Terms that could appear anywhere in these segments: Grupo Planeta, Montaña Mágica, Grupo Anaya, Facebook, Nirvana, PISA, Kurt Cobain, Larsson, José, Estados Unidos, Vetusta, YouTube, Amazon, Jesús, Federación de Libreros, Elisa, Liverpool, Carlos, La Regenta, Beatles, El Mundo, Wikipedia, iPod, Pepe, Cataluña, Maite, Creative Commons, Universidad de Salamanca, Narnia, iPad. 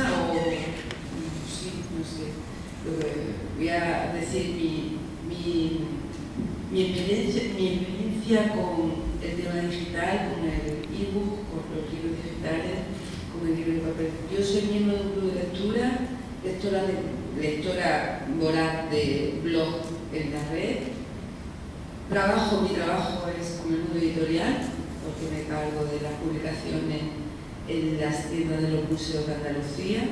prensa o sí, no sé, voy a decir mi experiencia con el tema digital, con el e-book, con los libros digitales, con el libro de papel. Yo soy miembro de un club de lectura, lectora voraz de blog en la red. Mi trabajo es con el mundo editorial, porque me cargo de las publicaciones en las tiendas de los museos de Andalucía.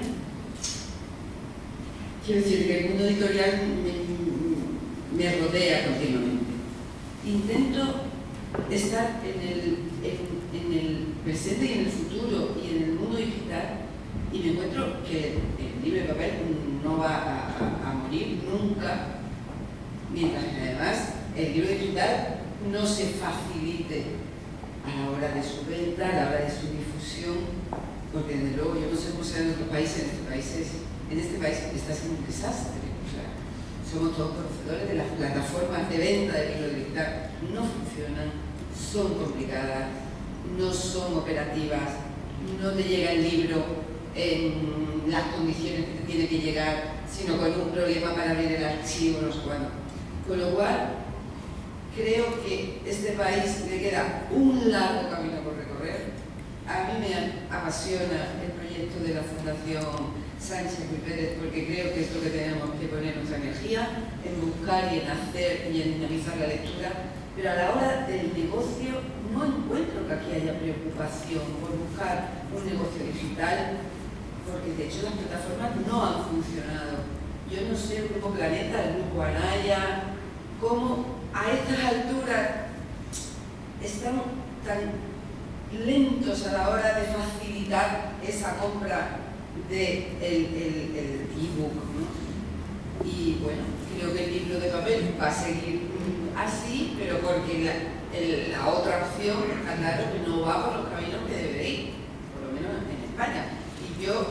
Quiero decir que el mundo editorial me rodea continuamente. Intento estar en el presente y en el futuro y en el mundo digital, y me encuentro que el libro de papel no va a morir nunca, mientras que además el libro digital no se facilite a la hora de su venta, a la hora de su difusión, porque desde luego yo no sé cómo será en otros países, en este país está siendo un desastre. O sea, somos todos conocedores de las plataformas de venta de libro digital, no funcionan, son complicadas, no son operativas, no te llega el libro en las condiciones que te tiene que llegar, sino con un problema para abrir el archivo, no sé cuándo. Con lo cual, creo que este país le queda un largo camino por recorrer. A mí me apasiona el proyecto de la Fundación Sánchez Ruipérez, porque creo que es lo que tenemos que poner nuestra energía, en buscar y en hacer y en dinamizar la lectura, pero a la hora del negocio no encuentro que aquí haya preocupación por buscar un negocio digital, porque de hecho las plataformas no han funcionado. Yo no sé el Grupo Planeta, el Grupo Anaya, cómo a estas alturas estamos tan lentos a la hora de facilitar esa compra del e-book, ¿no? Y bueno, creo que el libro de papel va a seguir así, pero porque la otra opción está claro que no va por los caminos que debe ir, por lo menos en España. Y yo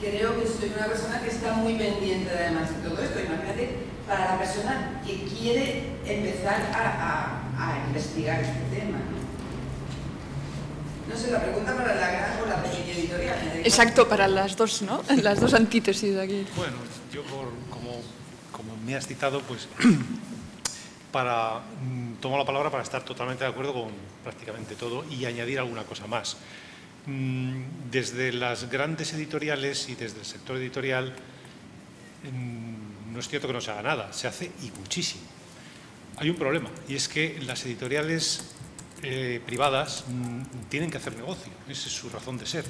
creo que soy una persona que está muy pendiente además de todo esto. Imagínate, para la persona que quiere empezar a investigar este tema, ¿no? No sé, la pregunta para la gran o la pequeña editorial. Exacto, para las dos, ¿no? Las dos antítesis de aquí. Bueno, yo como me has citado, pues tomo la palabra para estar totalmente de acuerdo con prácticamente todo y añadir alguna cosa más. Desde las grandes editoriales y desde el sector editorial, no es cierto que no se haga nada, se hace y muchísimo. Hay un problema, y es que las editoriales privadas tienen que hacer negocio, esa es su razón de ser.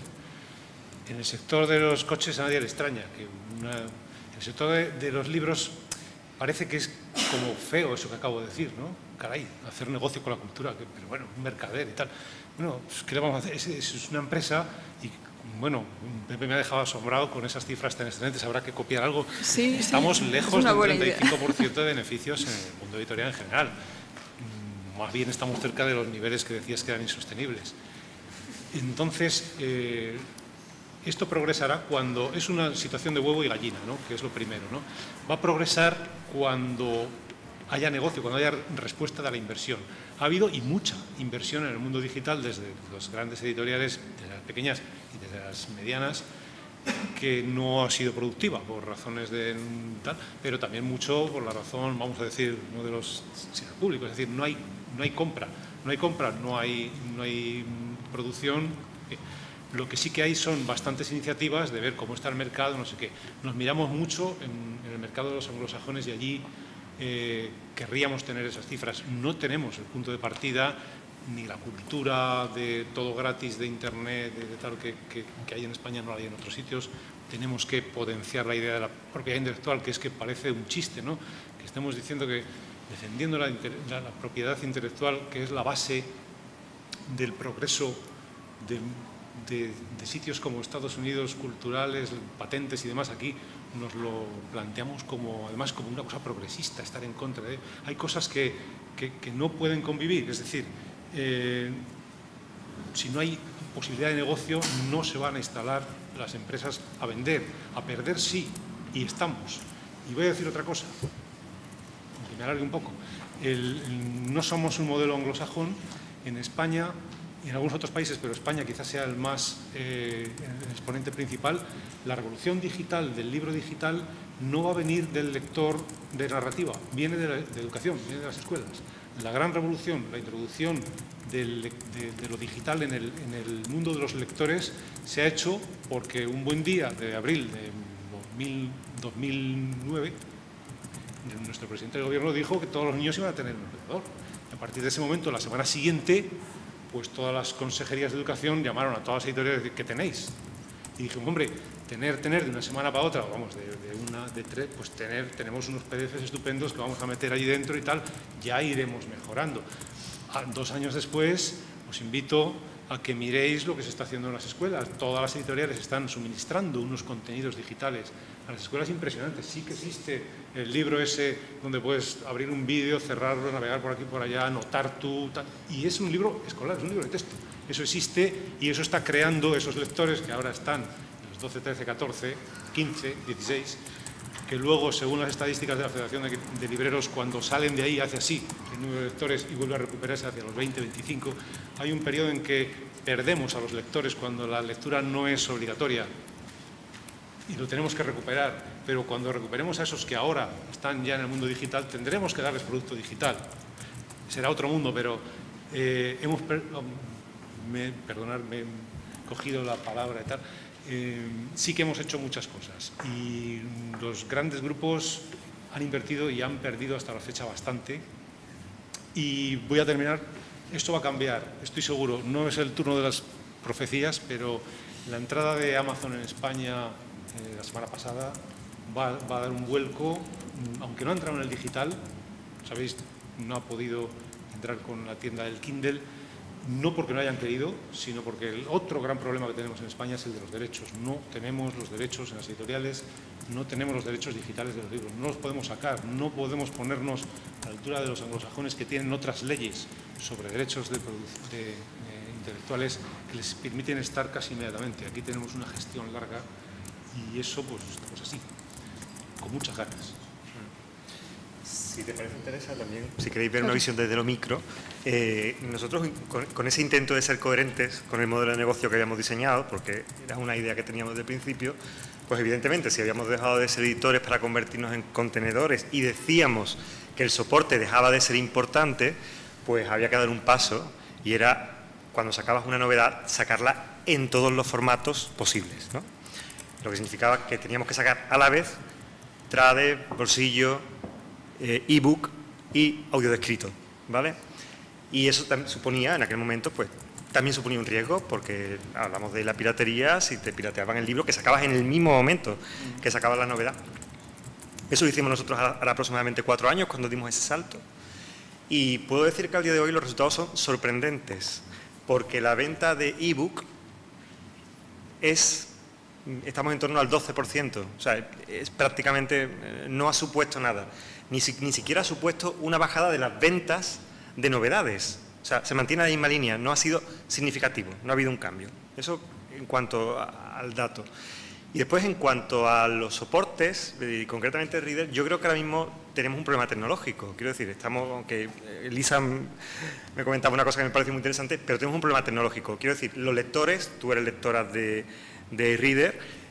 En el sector de los coches a nadie le extraña, en el sector de los libros parece que es como feo eso que acabo de decir, ¿no? Caray, hacer negocio con la cultura, pero bueno, un mercader y tal. Bueno, ¿qué le vamos a hacer? Es una empresa y, bueno, Pepe me ha dejado asombrado con esas cifras tan excelentes, habrá que copiar algo. Sí, estamos lejos de un 35% de beneficios en el mundo editorial en general. Más bien estamos cerca de los niveles que decías que eran insostenibles. Entonces, esto progresará cuando... Es una situación de huevo y gallina, ¿no? Que es lo primero, ¿no? Va a progresar cuando haya negocio, cuando haya respuesta de la inversión. Ha habido y mucha inversión en el mundo digital desde los grandes editoriales, desde las pequeñas y desde las medianas, que no ha sido productiva por razones de tal, pero también mucho por la razón, vamos a decir, no de los públicos, es decir, no hay producción. Lo que sí que hay son bastantes iniciativas de ver cómo está el mercado, no sé qué. Nos miramos mucho en el mercado de los anglosajones y allí querríamos tener esas cifras. No tenemos el punto de partida ni la cultura de todo gratis de internet, de tal que hay en España, no la hay en otros sitios. Tenemos que potenciar la idea de la propiedad intelectual, que es que parece un chiste, ¿no? Que estemos diciendo que defendiendo la propiedad intelectual, que es la base del progreso de sitios como Estados Unidos, culturales, patentes y demás, aquí nos lo planteamos como, además, como una cosa progresista, estar en contra de... Hay cosas que no pueden convivir, es decir, si no hay posibilidad de negocio, no se van a instalar las empresas a vender, a perder sí, y estamos. Y voy a decir otra cosa, que me alargue un poco. No somos un modelo anglosajón. En España y en algunos otros países, pero España quizás sea el más exponente principal, la revolución digital del libro digital no va a venir del lector de narrativa, viene de la educación, viene de las escuelas. La gran revolución, la introducción de lo digital en el mundo de los lectores se ha hecho porque un buen día de abril de 2009 nuestro presidente del gobierno dijo que todos los niños iban a tener un ordenador. A partir de ese momento, la semana siguiente, pues todas las consejerías de educación llamaron a todas las editoriales que tenéis. Y dijimos, hombre, tener de una semana para otra, vamos, de tres, pues tenemos unos PDFs estupendos que vamos a meter allí dentro y tal, ya iremos mejorando. 2 años después, os invito a que miréis lo que se está haciendo en las escuelas. Todas las editoriales están suministrando unos contenidos digitales a las escuelas impresionantes. Sí que existe el libro ese donde puedes abrir un vídeo, cerrarlo, navegar por aquí, por allá, anotar tú, tal. Y es un libro escolar, es un libro de texto. Eso existe y eso está creando esos lectores que ahora están los 12, 13, 14, 15, 16, que luego, según las estadísticas de la Federación de Libreros, cuando salen de ahí hace así el número de lectores y vuelve a recuperarse hacia los 20, 25, hay un periodo en que perdemos a los lectores cuando la lectura no es obligatoria y lo tenemos que recuperar, pero cuando recuperemos a esos que ahora están ya en el mundo digital, tendremos que darles producto digital. Será otro mundo, pero me he cogido la palabra y tal. Sí que hemos hecho muchas cosas y los grandes grupos han invertido y han perdido hasta la fecha bastante. Y voy a terminar, esto va a cambiar, estoy seguro, no es el turno de las profecías, pero la entrada de Amazon en España la semana pasada va a dar un vuelco, aunque no ha entrado en el digital, sabéis, no ha podido entrar con la tienda del Kindle. No porque no hayan querido, sino porque el otro gran problema que tenemos en España es el de los derechos. No tenemos los derechos en las editoriales, no tenemos los derechos digitales de los libros, no los podemos sacar, no podemos ponernos a la altura de los anglosajones que tienen otras leyes sobre derechos de intelectuales que les permiten estar casi inmediatamente. Aquí tenemos una gestión larga y eso, pues, estamos así, con muchas ganas. Si te parece interesante también, si queréis ver una visión desde lo micro, nosotros con ese intento de ser coherentes con el modelo de negocio que habíamos diseñado, porque era una idea que teníamos desde el principio, pues evidentemente si habíamos dejado de ser editores para convertirnos en contenedores y decíamos que el soporte dejaba de ser importante, pues había que dar un paso y era, cuando sacabas una novedad, sacarla en todos los formatos posibles, ¿no? Lo que significaba que teníamos que sacar a la vez trade, bolsillo, ebook y audio descrito, ¿vale? Y eso también suponía, en aquel momento, pues también suponía un riesgo, porque hablamos de la piratería, si te pirateaban el libro, que sacabas en el mismo momento que sacabas la novedad. Eso lo hicimos nosotros hace aproximadamente 4 años, cuando dimos ese salto. Y puedo decir que al día de hoy los resultados son sorprendentes, porque la venta de ebook es... Estamos en torno al 12%, o sea, es prácticamente, no ha supuesto nada. Ni siquiera ha supuesto una bajada de las ventas de novedades. O sea, se mantiene la misma línea, no ha sido significativo, no ha habido un cambio. Eso en cuanto al dato. Y después, en cuanto a los soportes, concretamente Reader, yo creo que ahora mismo tenemos un problema tecnológico. Quiero decir, estamos, aunque Elisa me comentaba una cosa que me parece muy interesante, pero tenemos un problema tecnológico. Quiero decir, los lectores, tú eres lectora de Reader,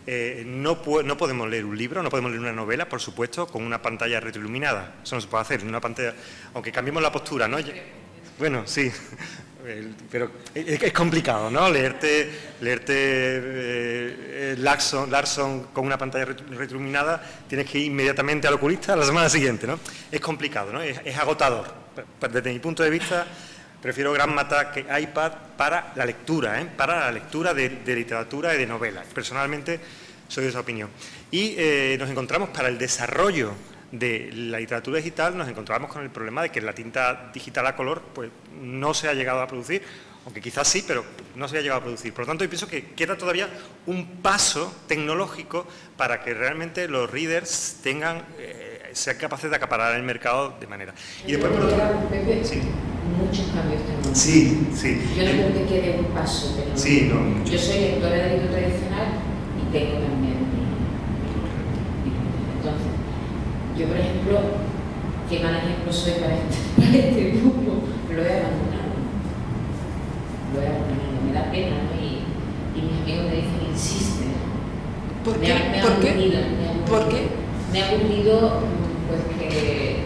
no podemos leer un libro, no podemos leer una novela, por supuesto, con una pantalla retroiluminada. Eso no se puede hacer, una pantalla, aunque cambiemos la postura, ¿no? Bueno, sí, pero es complicado, ¿no? Leerte Larsson con una pantalla retroiluminada, tienes que ir inmediatamente al oculista a la semana siguiente, ¿no? Es complicado, ¿no? Es agotador. Desde mi punto de vista, prefiero Grammatar que iPad para la lectura, ¿eh? Para la lectura de literatura y de novelas. Personalmente soy de esa opinión. Y nos encontramos, para el desarrollo de la literatura digital, nos encontramos con el problema de que la tinta digital a color, pues, no se ha llegado a producir, aunque quizás sí, pero no se ha llegado a producir. Por lo tanto, yo pienso que queda todavía un paso tecnológico para que realmente los readers tengan, sean capaces de acaparar el mercado de manera. Y después, por otro lado, sí. Muchos cambios tecnológicos. Sí, sí. Yo no creo que quede un paso, pero sí, no, yo soy lectora de libro tradicional y tengo también. Entonces, yo, por ejemplo, qué mal ejemplo soy para este grupo, lo he abandonado. existe. ¿Por qué? Me ha aburrido, pues, que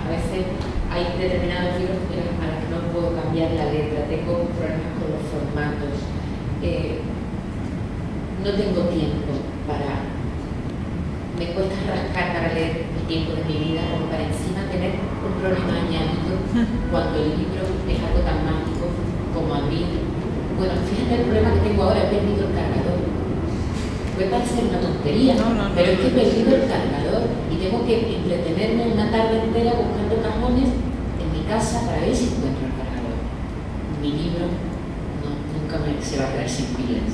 a veces hay determinados libros a los que no puedo cambiar la letra, tengo problemas con los formatos, no tengo tiempo para... me cuesta rascar para leer el tiempo de mi vida, como para encima tener un problema añadido cuando el libro es algo tan mágico como a mí. Bueno, fíjate el problema que tengo ahora, he perdido el cargador. Puede parecer una tontería, pero es que he perdido el cargador y tengo que entretenerme una tarde entera buscando cajones en mi casa para ver si encuentro el cargador. Mi libro nunca se va a quedar sin pilas.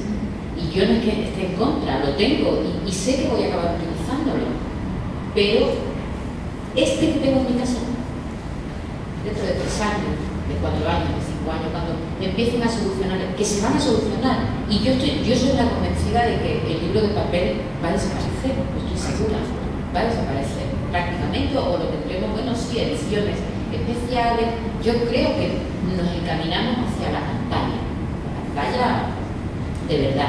Y yo no es que esté en contra, lo tengo y sé que voy a acabar utilizándolo, pero este que tengo en mi casa dentro de 3 años, de 4 años, de 5 años, cuando me empiecen a solucionar, que se van a solucionar, y yo soy la convencida de que el libro de papel va a desaparecer, estoy segura, va a desaparecer prácticamente, o lo tendremos, bueno, sí, ediciones especiales. Yo creo que nos encaminamos hacia la pantalla de verdad,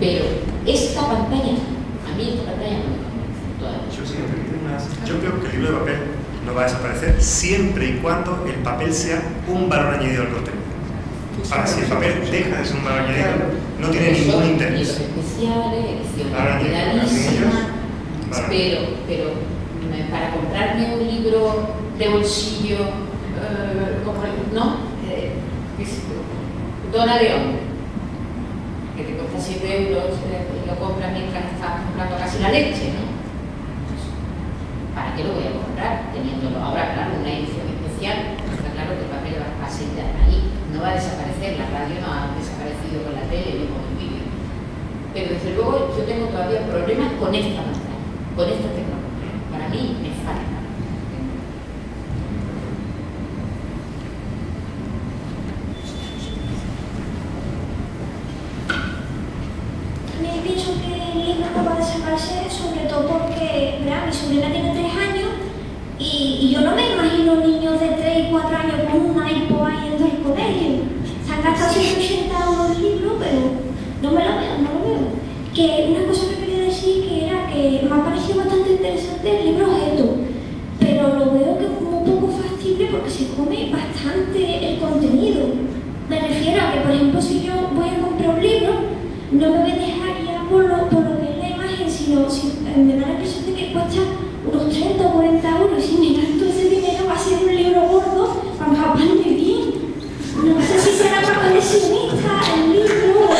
pero esta pantalla, a mí esta pantalla no me convence todavía. Yo creo que el libro de papel no va a desaparecer siempre y cuando el papel sea un valor añadido al contenido. Ahora, si el papel deja de ser un valor añadido, no tiene ningún interés. Pero para comprarme un libro de bolsillo, dona de hombre, que te cuesta 7 euros y lo compras mientras estás comprando casi la leche, ¿no? Entonces, ¿para qué lo voy a comprar? Teniéndolo ahora, claro, una edición especial, está claro que el papel va a seguir ahí, no va a desaparecer, la radio no ha desaparecido con la tele ni con el vídeo. Pero desde luego yo tengo todavía problemas con esta pantalla, con esta tecnología. Para mí me falta. Pienso que el libro no va a desaparecer, sobre todo porque, mira, mi sobrina tiene 3 años y yo no me imagino niños de 3 y 4 años con un iPod yendo al colegio. Se han gastado 180 euros el libro, pero no me lo veo. Que una cosa que quería decir que era que me ha parecido bastante interesante el libro objeto, pero lo veo que es un poco factible porque se come bastante el contenido. Me refiero a que, por ejemplo, si yo voy a comprar un libro, no me voy a dejar por lo que es la imagen, sino me da la impresión de que cuesta unos 30 o 40 euros, y si me gasto ese dinero va a ser un libro gordo, vamos a poner bien. No sé si será para coleccionista el libro.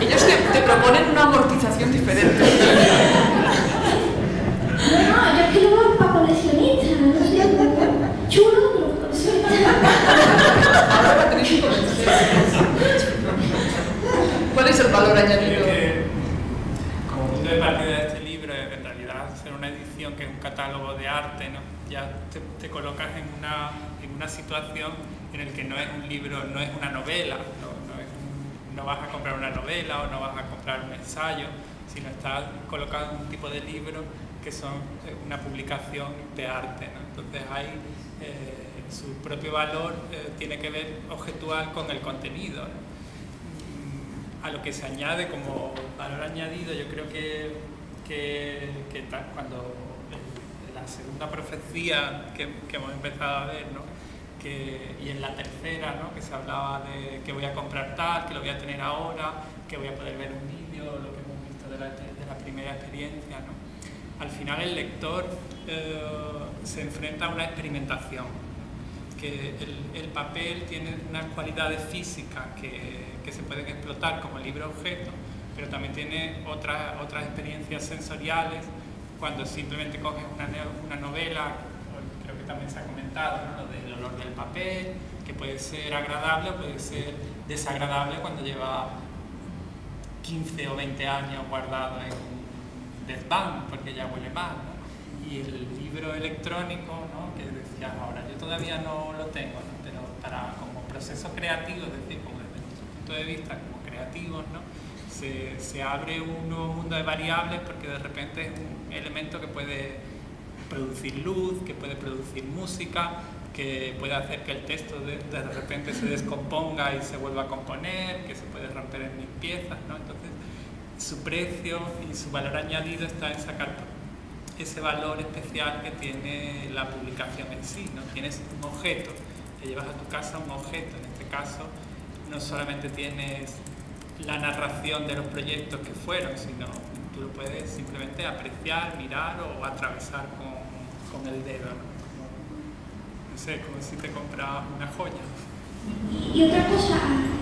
Ellos te proponen una amortización diferente. No, yo es que lo veo para coleccionista, no sé, chulo, pero coleccionista. Ahora la tenéis coleccionista. ¿Cuál es el valor añadido? De partida de este libro, en realidad hacer una edición que es un catálogo de arte, ¿no? Ya te colocas en una situación en la que no es un libro, no es una novela, no vas a comprar una novela o no vas a comprar un ensayo, sino estás colocado en un tipo de libro que son una publicación de arte, ¿no? Entonces hay su propio valor, tiene que ver objetual con el contenido, ¿no? A lo que se añade como valor añadido, yo creo que cuando la segunda profecía que hemos empezado a ver, ¿no? Y en la tercera, ¿no? Que se hablaba de que voy a comprar tal, que lo voy a tener ahora, que voy a poder ver un vídeo, lo que hemos visto de la primera experiencia, ¿no? Al final el lector se enfrenta a una experimentación, que el papel tiene unas cualidades físicas que se pueden explotar como libro objeto, pero también tiene otras experiencias sensoriales cuando simplemente coges una novela. Creo que también se ha comentado, ¿no? Lo del olor del papel, que puede ser agradable o puede ser desagradable cuando lleva 15 o 20 años guardado en un desván porque ya huele mal, ¿no? Y el libro electrónico, ¿no? Que decías ahora, yo todavía no lo tengo, ¿no? Pero para como proceso creativo, es decir, como de vista como creativos, ¿no? se abre un nuevo mundo de variables porque de repente es un elemento que puede producir luz, que puede producir música, que puede hacer que el texto de repente se descomponga y se vuelva a componer, que se puede romper en mil piezas, ¿no? Entonces, su precio y su valor añadido está en sacar ese valor especial que tiene la publicación en sí, ¿no? Tienes un objeto, te llevas a tu casa un objeto, en este caso no solamente tienes la narración de los proyectos que fueron, sino tú lo puedes simplemente apreciar, mirar o atravesar con el dedo, ¿no? No sé, como si te comprabas una joya. Y otra cosa,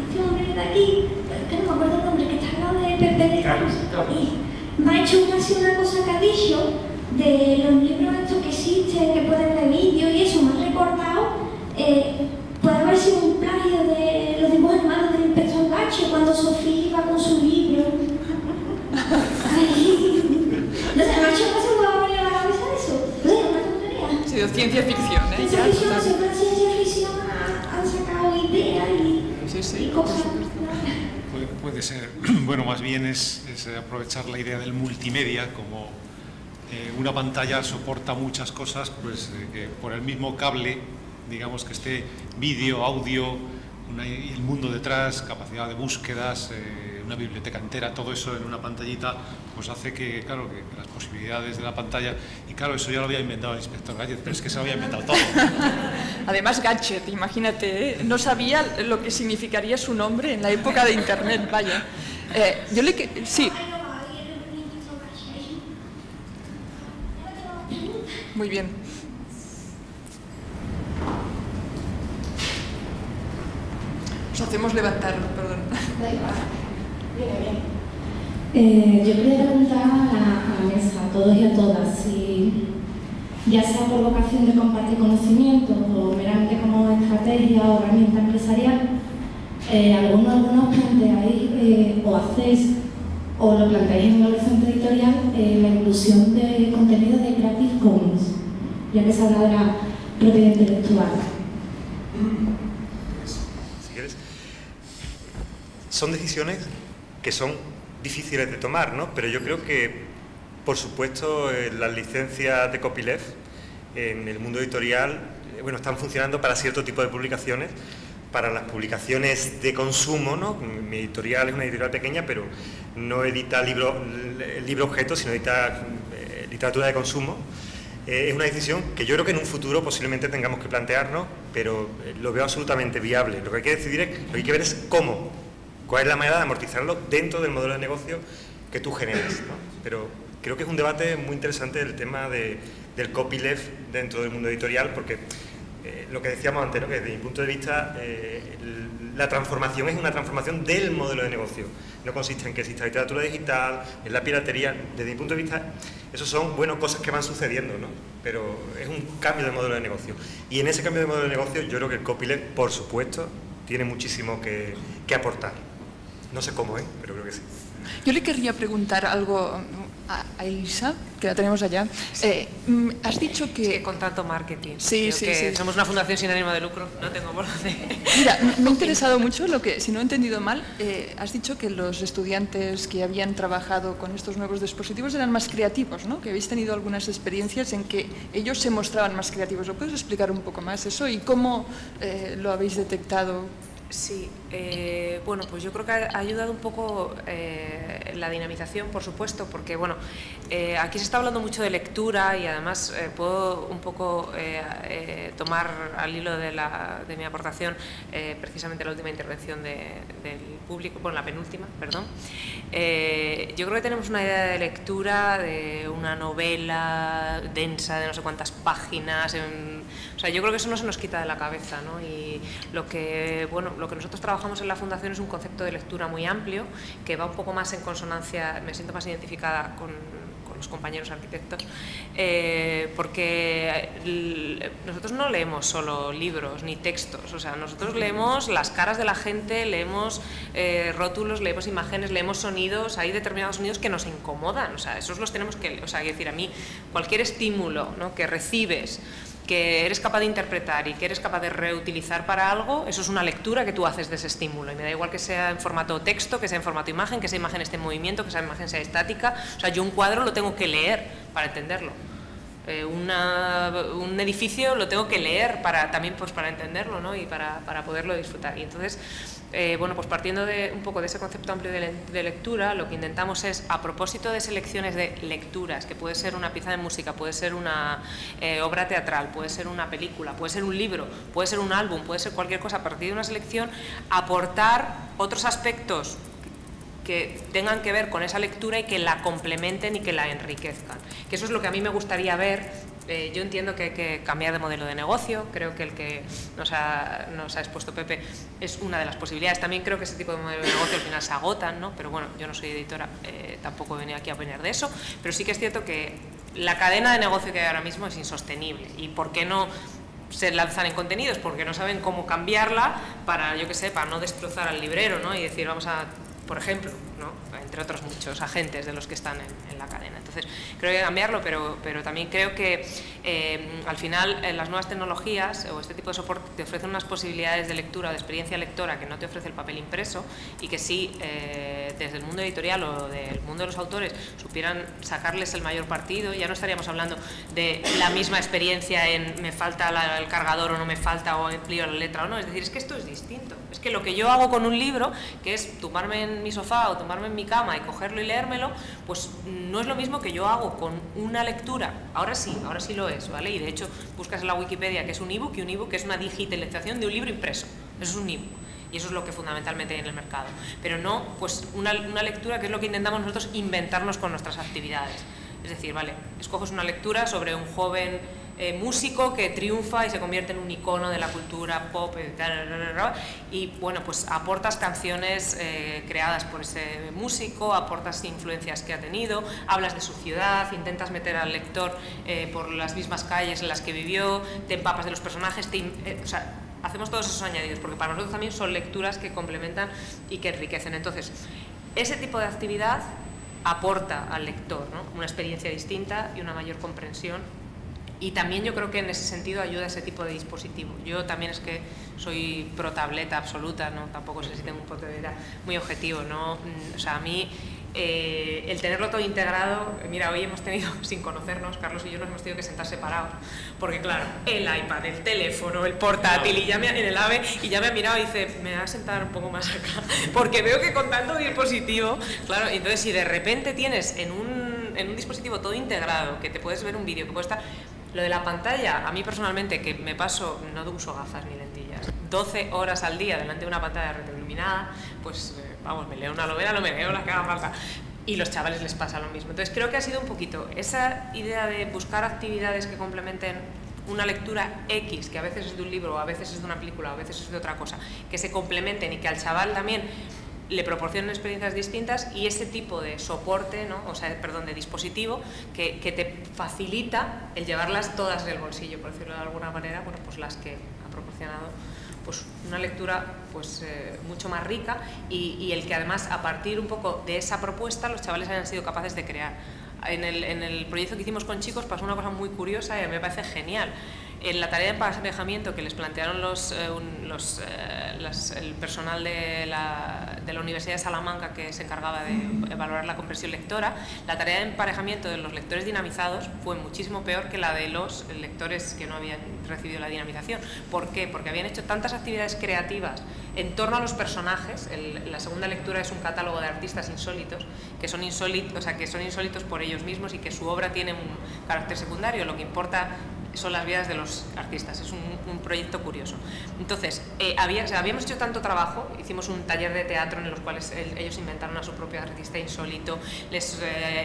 este hombre de aquí, que no me acuerdo el nombre, que está hablando de Pepe de Carlos, y me ha hecho una cosa que ha dicho de los libros estos que existen, que pueden ver vídeos y eso, me ha recordado, puede haber sido un plagio de los dibujos animados del Inspector Gadget, cuando Sofía iba con su libro. No sé, me ha hecho una cosa. Ciencia ficción, ¿eh? Ya, siempre ciencia ficción han sacado ideas y cosas. Puede ser, bueno, más bien es aprovechar la idea del multimedia, como una pantalla soporta muchas cosas, pues por el mismo cable, digamos que esté vídeo, audio, el mundo detrás, capacidad de búsquedas, una biblioteca entera, todo eso en una pantallita, pues hace que, claro, que las posibilidades de la pantalla... Y claro, eso ya lo había inventado el Inspector Gadget, pero es que se lo había inventado todo. Además, Gadget, imagínate, ¿eh? No sabía lo que significaría su nombre en la época de Internet, vaya. Yo le... Sí. Muy bien. Nos hacemos levantarlo, perdón. Yo quería preguntar a la mesa, a todos y a todas, si ya sea por vocación de compartir conocimientos o meramente como estrategia o herramienta empresarial, algunos planteáis o hacéis o lo planteáis en el horizonte editorial la inclusión de contenido de Creative Commons, ya que se habla de la propiedad intelectual. Son decisiones que son difíciles de tomar, ¿no? Pero yo creo que, por supuesto, las licencias de copyleft en el mundo editorial, bueno, están funcionando para cierto tipo de publicaciones, para las publicaciones de consumo, ¿no? Mi editorial es una editorial pequeña, pero no edita libro objeto, sino edita literatura de consumo. Es una decisión que yo creo que en un futuro posiblemente tengamos que plantearnos, pero lo veo absolutamente viable. Lo que hay que decidir es, lo que hay que ver es cómo. ¿Cuál es la manera de amortizarlo dentro del modelo de negocio que tú generas, ¿no? Pero creo que es un debate muy interesante el tema del copyleft dentro del mundo editorial, porque lo que decíamos antes, ¿no? Que desde mi punto de vista la transformación es una transformación del modelo de negocio. No consiste en que exista literatura digital, en la piratería. Desde mi punto de vista, eso son, bueno, cosas que van sucediendo, ¿no? Pero es un cambio de modelo de negocio. Y en ese cambio de modelo de negocio yo creo que el copyleft, por supuesto, tiene muchísimo que aportar. No sé cómo, pero creo que sí. Yo le querría preguntar algo a Elisa, que la tenemos allá. Sí. Has dicho que... Es que contrato marketing. Sí, sí, que sí. Somos una fundación sin ánimo de lucro, no tengo por dónde... Mira, me ha interesado mucho lo que, si no he entendido mal, has dicho que los estudiantes que habían trabajado con estos nuevos dispositivos eran más creativos, ¿no? Que habéis tenido algunas experiencias en que ellos se mostraban más creativos. ¿Lo puedes explicar un poco más eso y cómo lo habéis detectado? Sí, bueno, pues yo creo que ha ayudado un poco la dinamización, por supuesto, porque bueno, aquí se está hablando mucho de lectura y además puedo un poco tomar al hilo de mi aportación precisamente la última intervención del público, bueno, la penúltima, perdón. Yo creo que tenemos una idea de lectura, de una novela densa de no sé cuántas páginas, o sea, yo creo que eso no se nos quita de la cabeza, ¿no? Y lo que nosotros trabajamos en la Fundación es un concepto de lectura muy amplio, que va un poco más en consonancia, me siento más identificada con los compañeros arquitectos, porque nosotros no leemos solo libros ni textos, o sea, nosotros leemos las caras de la gente, leemos rótulos, leemos imágenes, leemos sonidos, hay determinados sonidos que nos incomodan, o sea, esos los tenemos que, o sea, quiero decir, a mí cualquier estímulo, ¿no?, que recibes, que eres capaz de interpretar y que eres capaz de reutilizar para algo, eso es una lectura que tú haces de ese estímulo. Y me da igual que sea en formato texto, que sea en formato imagen, que esa imagen esté en movimiento, que esa imagen sea estática. O sea, yo un cuadro lo tengo que leer para entenderlo. un edificio lo tengo que leer para, también pues, para entenderlo, ¿no? Y para poderlo disfrutar. Y entonces, bueno, pues partiendo de, un poco de ese concepto amplio de lectura, lo que intentamos es, a propósito de selecciones de lecturas, que puede ser una pieza de música, puede ser una obra teatral, puede ser una película, puede ser un libro, puede ser un álbum, puede ser cualquier cosa, a partir de una selección, aportar otros aspectos que tengan que ver con esa lectura y que la complementen y que la enriquezcan. Que eso es lo que a mí me gustaría ver. Yo entiendo que hay que cambiar de modelo de negocio, creo que el que nos ha expuesto Pepe es una de las posibilidades. También creo que ese tipo de modelo de negocio al final se agotan, ¿no? Pero bueno, yo no soy editora, tampoco he venido aquí a opinar de eso, pero sí que es cierto que la cadena de negocio que hay ahora mismo es insostenible. ¿Y por qué no se lanzan en contenidos? Porque no saben cómo cambiarla para, yo que sé, para no destrozar al librero, ¿no? Y decir, vamos a, por ejemplo, ¿no? Entre otros muchos agentes de los que están en la cadena. Entonces, creo que hay que cambiarlo, pero también creo que al final las nuevas tecnologías o este tipo de soporte te ofrecen unas posibilidades de lectura o de experiencia lectora que no te ofrece el papel impreso, y que si desde el mundo editorial o del mundo de los autores supieran sacarles el mayor partido, ya no estaríamos hablando de la misma experiencia en me falta el cargador o no me falta, o amplío la letra o no. Es decir, es que esto es distinto. Es que lo que yo hago con un libro, que es tumbarme en mi sofá o tomarme en mi cama y cogerlo y leérmelo, pues no es lo mismo que yo hago con una lectura. Ahora sí lo es, ¿vale? Y de hecho buscas en la Wikipedia que es un ebook, y un ebook es una digitalización de un libro impreso. Eso es un ebook, y eso es lo que fundamentalmente hay en el mercado. Pero no, pues una lectura, que es lo que intentamos nosotros inventarnos con nuestras actividades. Es decir, vale, escoges una lectura sobre un joven músico que triunfa y se convierte en un icono de la cultura pop y bueno, pues aportas canciones creadas por ese músico, aportas influencias que ha tenido, hablas de su ciudad, intentas meter al lector por las mismas calles en las que vivió, te empapas de los personajes, o sea, hacemos todos esos añadidos, porque para nosotros también son lecturas que complementan y que enriquecen. Entonces, ese tipo de actividad aporta al lector, ¿no? Una experiencia distinta y una mayor comprensión. Y también yo creo que en ese sentido ayuda a ese tipo de dispositivo. Yo también es que soy pro tableta absoluta, ¿no? Tampoco sé si tengo un punto de vista muy objetivo, ¿no? O sea, a mí el tenerlo todo integrado, mira, hoy hemos tenido, sin conocernos, Carlos y yo nos hemos tenido que sentar separados, porque claro, el iPad, el teléfono, el portátil, y ya en el AVE, y ya me ha mirado y dice, me voy a sentar un poco más acá, porque veo que con tanto dispositivo, claro, entonces si de repente tienes en un dispositivo todo integrado, que te puedes ver un vídeo, que puede estar... Lo de la pantalla, a mí personalmente, que me paso, no uso gafas ni lentillas, 12 horas al día delante de una pantalla retroiluminada, pues vamos, me leo una novela, no me leo la que haga falta. Y los chavales les pasa lo mismo. Entonces creo que ha sido un poquito esa idea de buscar actividades que complementen una lectura X, que a veces es de un libro, a veces es de una película, a veces es de otra cosa, que se complementen y que al chaval también le proporcionan experiencias distintas, y ese tipo de soporte, ¿no? O sea, perdón, de dispositivo que te facilita el llevarlas todas en el bolsillo, por decirlo de alguna manera, bueno, pues las que ha proporcionado pues una lectura pues mucho más rica, y el que además a partir un poco de esa propuesta los chavales hayan sido capaces de crear. En el proyecto que hicimos con chicos pasó una cosa muy curiosa y me parece genial. En la tarea de emparejamiento que les plantearon el personal de la Universidad de Salamanca, que se encargaba de valorar la comprensión lectora, la tarea de emparejamiento de los lectores dinamizados fue muchísimo peor que la de los lectores que no habían recibido la dinamización. ¿Por qué? Porque habían hecho tantas actividades creativas en torno a los personajes. La segunda lectura es un catálogo de artistas insólitos, que son insólitos por ellos mismos y que su obra tiene un carácter secundario, lo que importa son las vidas de los artistas. Es un proyecto curioso. Entonces, habíamos hecho tanto trabajo, hicimos un taller de teatro en los cuales ellos inventaron a su propio artista insólito, les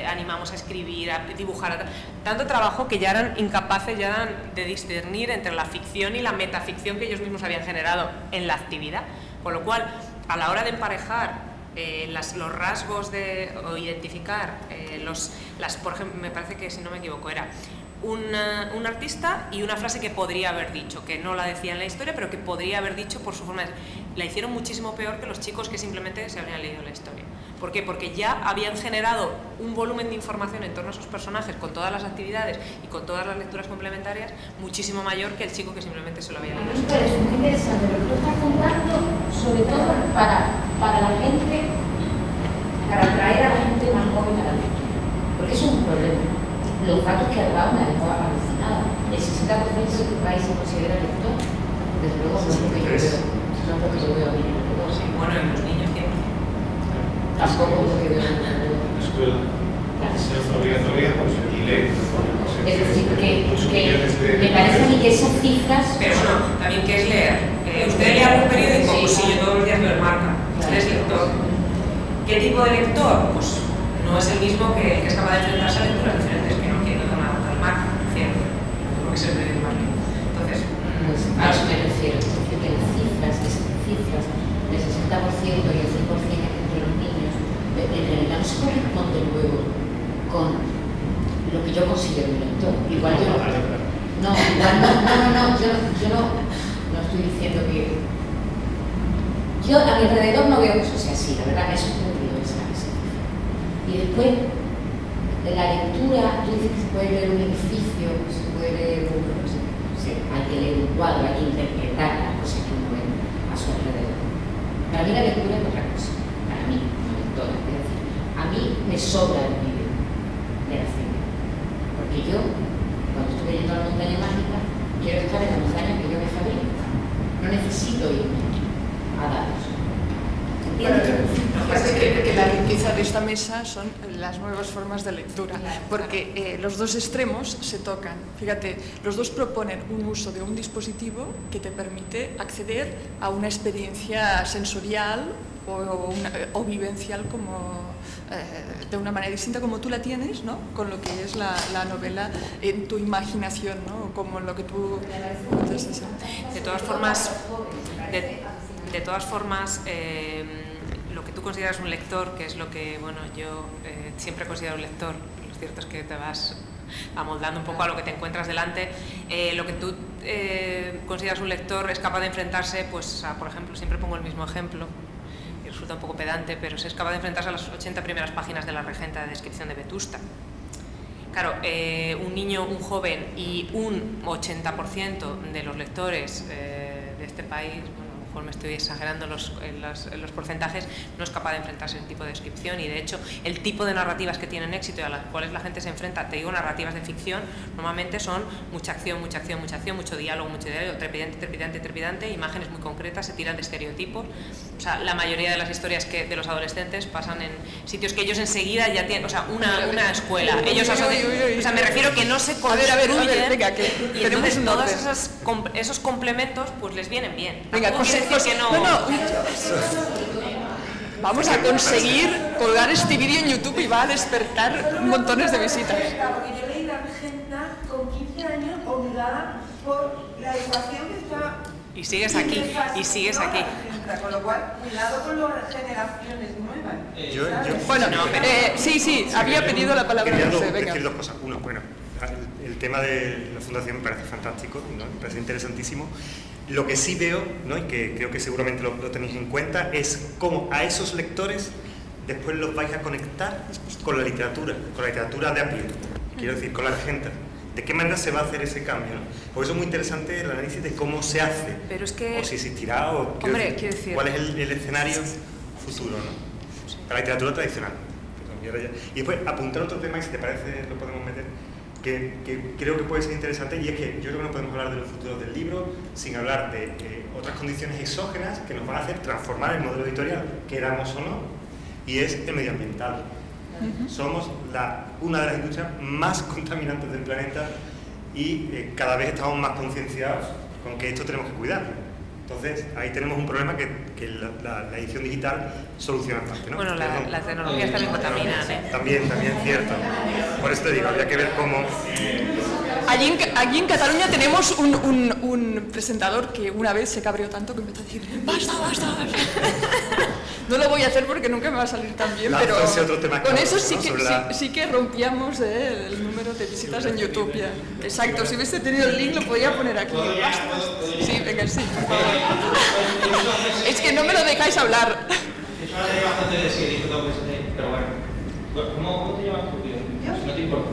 animamos a escribir, a dibujar, tanto trabajo que ya eran incapaces de discernir entre la ficción y la metaficción que ellos mismos habían generado en la actividad. Con lo cual, a la hora de emparejar los rasgos o identificar, por ejemplo, me parece que, si no me equivoco, era un artista y una frase que podría haber dicho, que no la decía en la historia, pero que podría haber dicho por su forma de ser. La hicieron muchísimo peor que los chicos que simplemente se habrían leído la historia. ¿Por qué? Porque ya habían generado un volumen de información en torno a esos personajes, con todas las actividades y con todas las lecturas complementarias, muchísimo mayor que el chico que simplemente se lo había leído. Es muy interesante lo que tú estás contando, sobre todo para la gente, para atraer a la gente más joven a la lectura, porque es un problema. los datos que ha dado me han dejado alucinada. El 60% de su país se considera lector. Desde luego no es lo que yo veo. No es lo que yo veo a mí. Bueno, en los niños siempre. Tampoco es lo que veo. La escuela. Es obligatoria y lee. Es decir, que me parece a mí que esas cifras... Pero no, también que es leer. Usted lee algún periódico, sí, pues sí, yo todos los días me lo marca. Usted es lector. ¿Qué tipo de lector? Pues no es el mismo que es capaz de enfrentarse a lecturas diferentes, que no quiero tomar marca, cierto, como que es el periódico marca. Entonces, pues a eso me refiero, que las cifras, del 60% y el 5% entre los niños, en realidad no se corresponde luego con lo que yo considero un lector. Igual yo no, yo no estoy diciendo que... Yo a mi alrededor no veo que eso sea así, la verdad me ha sorprendido esa cosa. Y después, de la lectura, tú dices que se puede leer un edificio, se puede leer un... No sé, hay que leer un cuadro, hay que interpretar las cosas que uno ve a su alrededor. Para mí la lectura es otra cosa, para mí, no lectora, es decir, a mí me sobra el vídeo de la cena. Porque yo, cuando estoy yendo a la montaña mágica, quiero estar en la montaña que yo me fabrico. No necesito irme a datos. Que la riqueza de esta mesa son las nuevas formas de lectura, porque los dos extremos se tocan. Fíjate, los dos proponen un uso de un dispositivo que te permite acceder a una experiencia sensorial o vivencial como... de una manera distinta como tú la tienes, ¿no? Con lo que es la novela en tu imaginación, ¿no? Como lo que tú... De todas formas, lo que tú consideras un lector, que es lo que, bueno, yo siempre he considerado un lector, lo cierto es que te vas amoldando un poco a lo que te encuentras delante, lo que tú consideras un lector es capaz de enfrentarse, pues, a, por ejemplo, siempre pongo el mismo ejemplo, resulta un poco pedante, pero se es capaz de enfrentarse a las 80 primeras páginas de La Regenta de descripción de Vetusta. Claro, un niño, un joven y un 80% de los lectores de este país, bueno, a lo mejor me estoy exagerando en los porcentajes, no es capaz de enfrentarse a ese tipo de descripción y de hecho el tipo de narrativas que tienen éxito y a las cuales la gente se enfrenta, te digo narrativas de ficción, normalmente son mucha acción, mucha acción, mucha acción, mucho diálogo, trepidante, trepidante, trepidante, imágenes muy concretas, se tiran de estereotipos. O sea, la mayoría de las historias de los adolescentes pasan en sitios que ellos enseguida ya tienen, o sea, una escuela. Ellos asocian, o sea, me refiero que no se construyen. A ver, venga, que y entonces todos esos complementos pues les vienen bien. Venga, que no... Vamos a conseguir colgar este vídeo en YouTube y va a despertar montones de visitas. Porque yo leí La Regenta con 15 años obligada por la educación que estaba... Y sigues aquí. Con lo cual, cuidado con las generaciones nuevas. Bueno, no, pero, sí, había pedido la palabra. Quería decir dos cosas. Uno, bueno, el tema de la fundación me parece fantástico, ¿no? Me parece interesantísimo. Lo que sí veo, ¿no? Y que creo que seguramente lo tenéis en cuenta, es cómo a esos lectores después los vais a conectar con la literatura, de a pie, quiero decir, con La Regenta. ¿De qué manera se va a hacer ese cambio? Por eso es muy interesante el análisis de cómo se hace, pero es que, o si existirá, o quiero decir, cuál es el escenario futuro, ¿no? Sí. Para la literatura tradicional. Y después apuntar otro tema, y si te parece lo podemos meter, que creo que puede ser interesante, y es que yo creo que no podemos hablar de los futuros del libro sin hablar de otras condiciones exógenas que nos van a hacer transformar el modelo editorial, queramos o no, y es el medioambiental. Somos una de las industrias más contaminantes del planeta y cada vez estamos más concienciados con que esto tenemos que cuidar. Entonces, ahí tenemos un problema que la edición digital soluciona bastante, ¿no? Bueno, las tecnologías también contaminan, ¿eh? También, cierto. Por eso te digo, habría que ver cómo... Allí en Cataluña tenemos un presentador que una vez se cabreó tanto que empezó a decir ¡Basta! No lo voy a hacer porque nunca me va a salir tan bien, pero con eso sí que rompíamos el número de visitas en YouTube ya. Exacto, si hubiese tenido el link lo podría poner aquí. Sí, venga, sí. Es que no me lo dejáis hablar. Eso ahora tiene bastante de sí, pero bueno. ¿Cómo te llamas tú, tío? No te importa.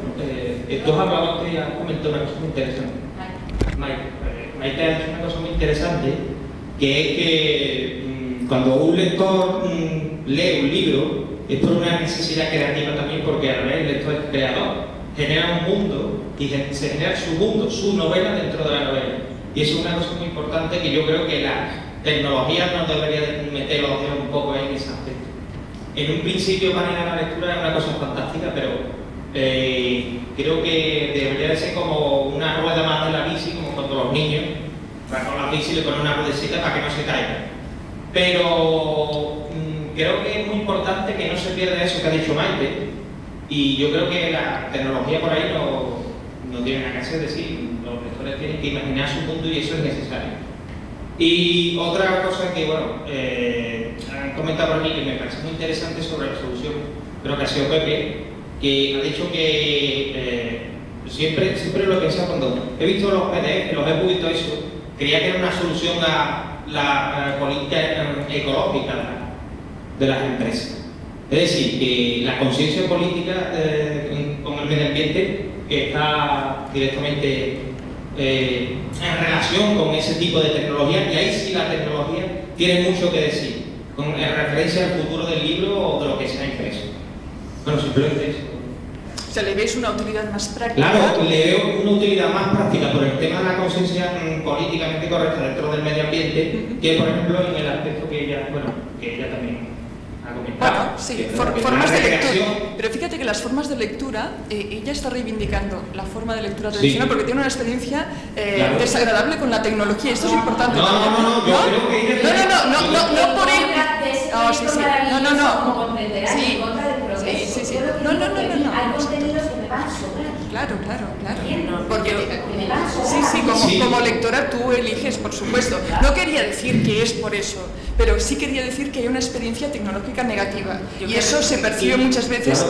Tú has comentado una cosa muy interesante. Maite ha dicho una cosa muy interesante, que es que cuando un lector lee un libro, es por una necesidad creativa también, porque a la vez el lector es creador. genera un mundo y se genera su mundo, su novela dentro de la novela. Y eso es una cosa muy importante que yo creo que la tecnología nos debería meter los dedos un poco en ese aspecto. En un principio manejar la lectura es una cosa fantástica, pero creo que debería de ser como una rueda más de la bici, como cuando los niños van con la bici y le ponen una ruedecita para que no se caiga. Pero creo que es muy importante que no se pierda eso que ha dicho Maite, y yo creo que la tecnología por ahí no tiene nada que hacer, es decir, los lectores tienen que imaginar su mundo y eso es necesario. Y otra cosa que, bueno, han comentado por mí que me parece muy interesante sobre la solución, creo que ha sido Pepe, que ha dicho que siempre lo he pensado cuando he visto los PDF, los he publicado eso, creía que era una solución a la política ecológica de las empresas. Es decir, que la conciencia política con el medio ambiente está directamente en relación con ese tipo de tecnología, y ahí sí la tecnología tiene mucho que decir, con referencia al futuro del libro o de lo que sea impreso. Bueno, simplemente eso. O sea, ¿le veis una utilidad más práctica? Claro, le veo una utilidad más práctica por el tema de la conciencia políticamente correcta dentro del medio ambiente, que por ejemplo en el aspecto que ella, bueno, que ella también ha comentado. Bueno, sí, formas de lectura. Pero fíjate que las formas de lectura, ella está reivindicando la forma de lectura tradicional, sí, porque tiene una experiencia claro, desagradable con la tecnología. Esto es importante. No, yo creo que ella no por él. Oh, sí, sí. No. Sí. Sí. No. Hay contenidos que me van a sobrar. Claro. Porque me van a sobrar. Como lectora tú eliges, por supuesto. No quería decir que es por eso, pero sí quería decir que hay una experiencia tecnológica negativa. Y eso se percibe muchas veces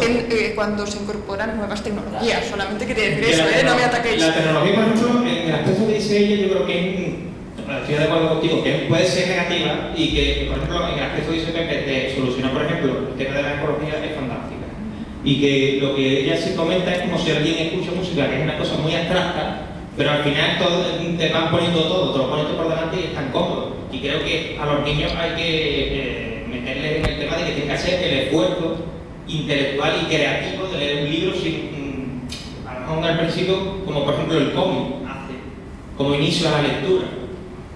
cuando se incorporan nuevas tecnologías. Solamente quería decir eso, no me ataquéis. La tecnología, por ejemplo, en el aspecto que dice ella, yo creo que estoy de acuerdo contigo, que puede ser negativa y que, por ejemplo, en el aspecto dice que solucionar, por ejemplo, el tema de la ecología es fantástica. Y que lo que ella sí comenta es como si alguien escucha música, que es una cosa muy abstracta, pero al final todo, te van poniendo todo, te lo pones por delante y es tan cómodo. Y creo que a los niños hay que meterles en el tema de que tienen que hacer el esfuerzo intelectual y creativo de leer un libro sin, a lo mejor al principio, como por ejemplo el cómic hace, como inicio a la lectura,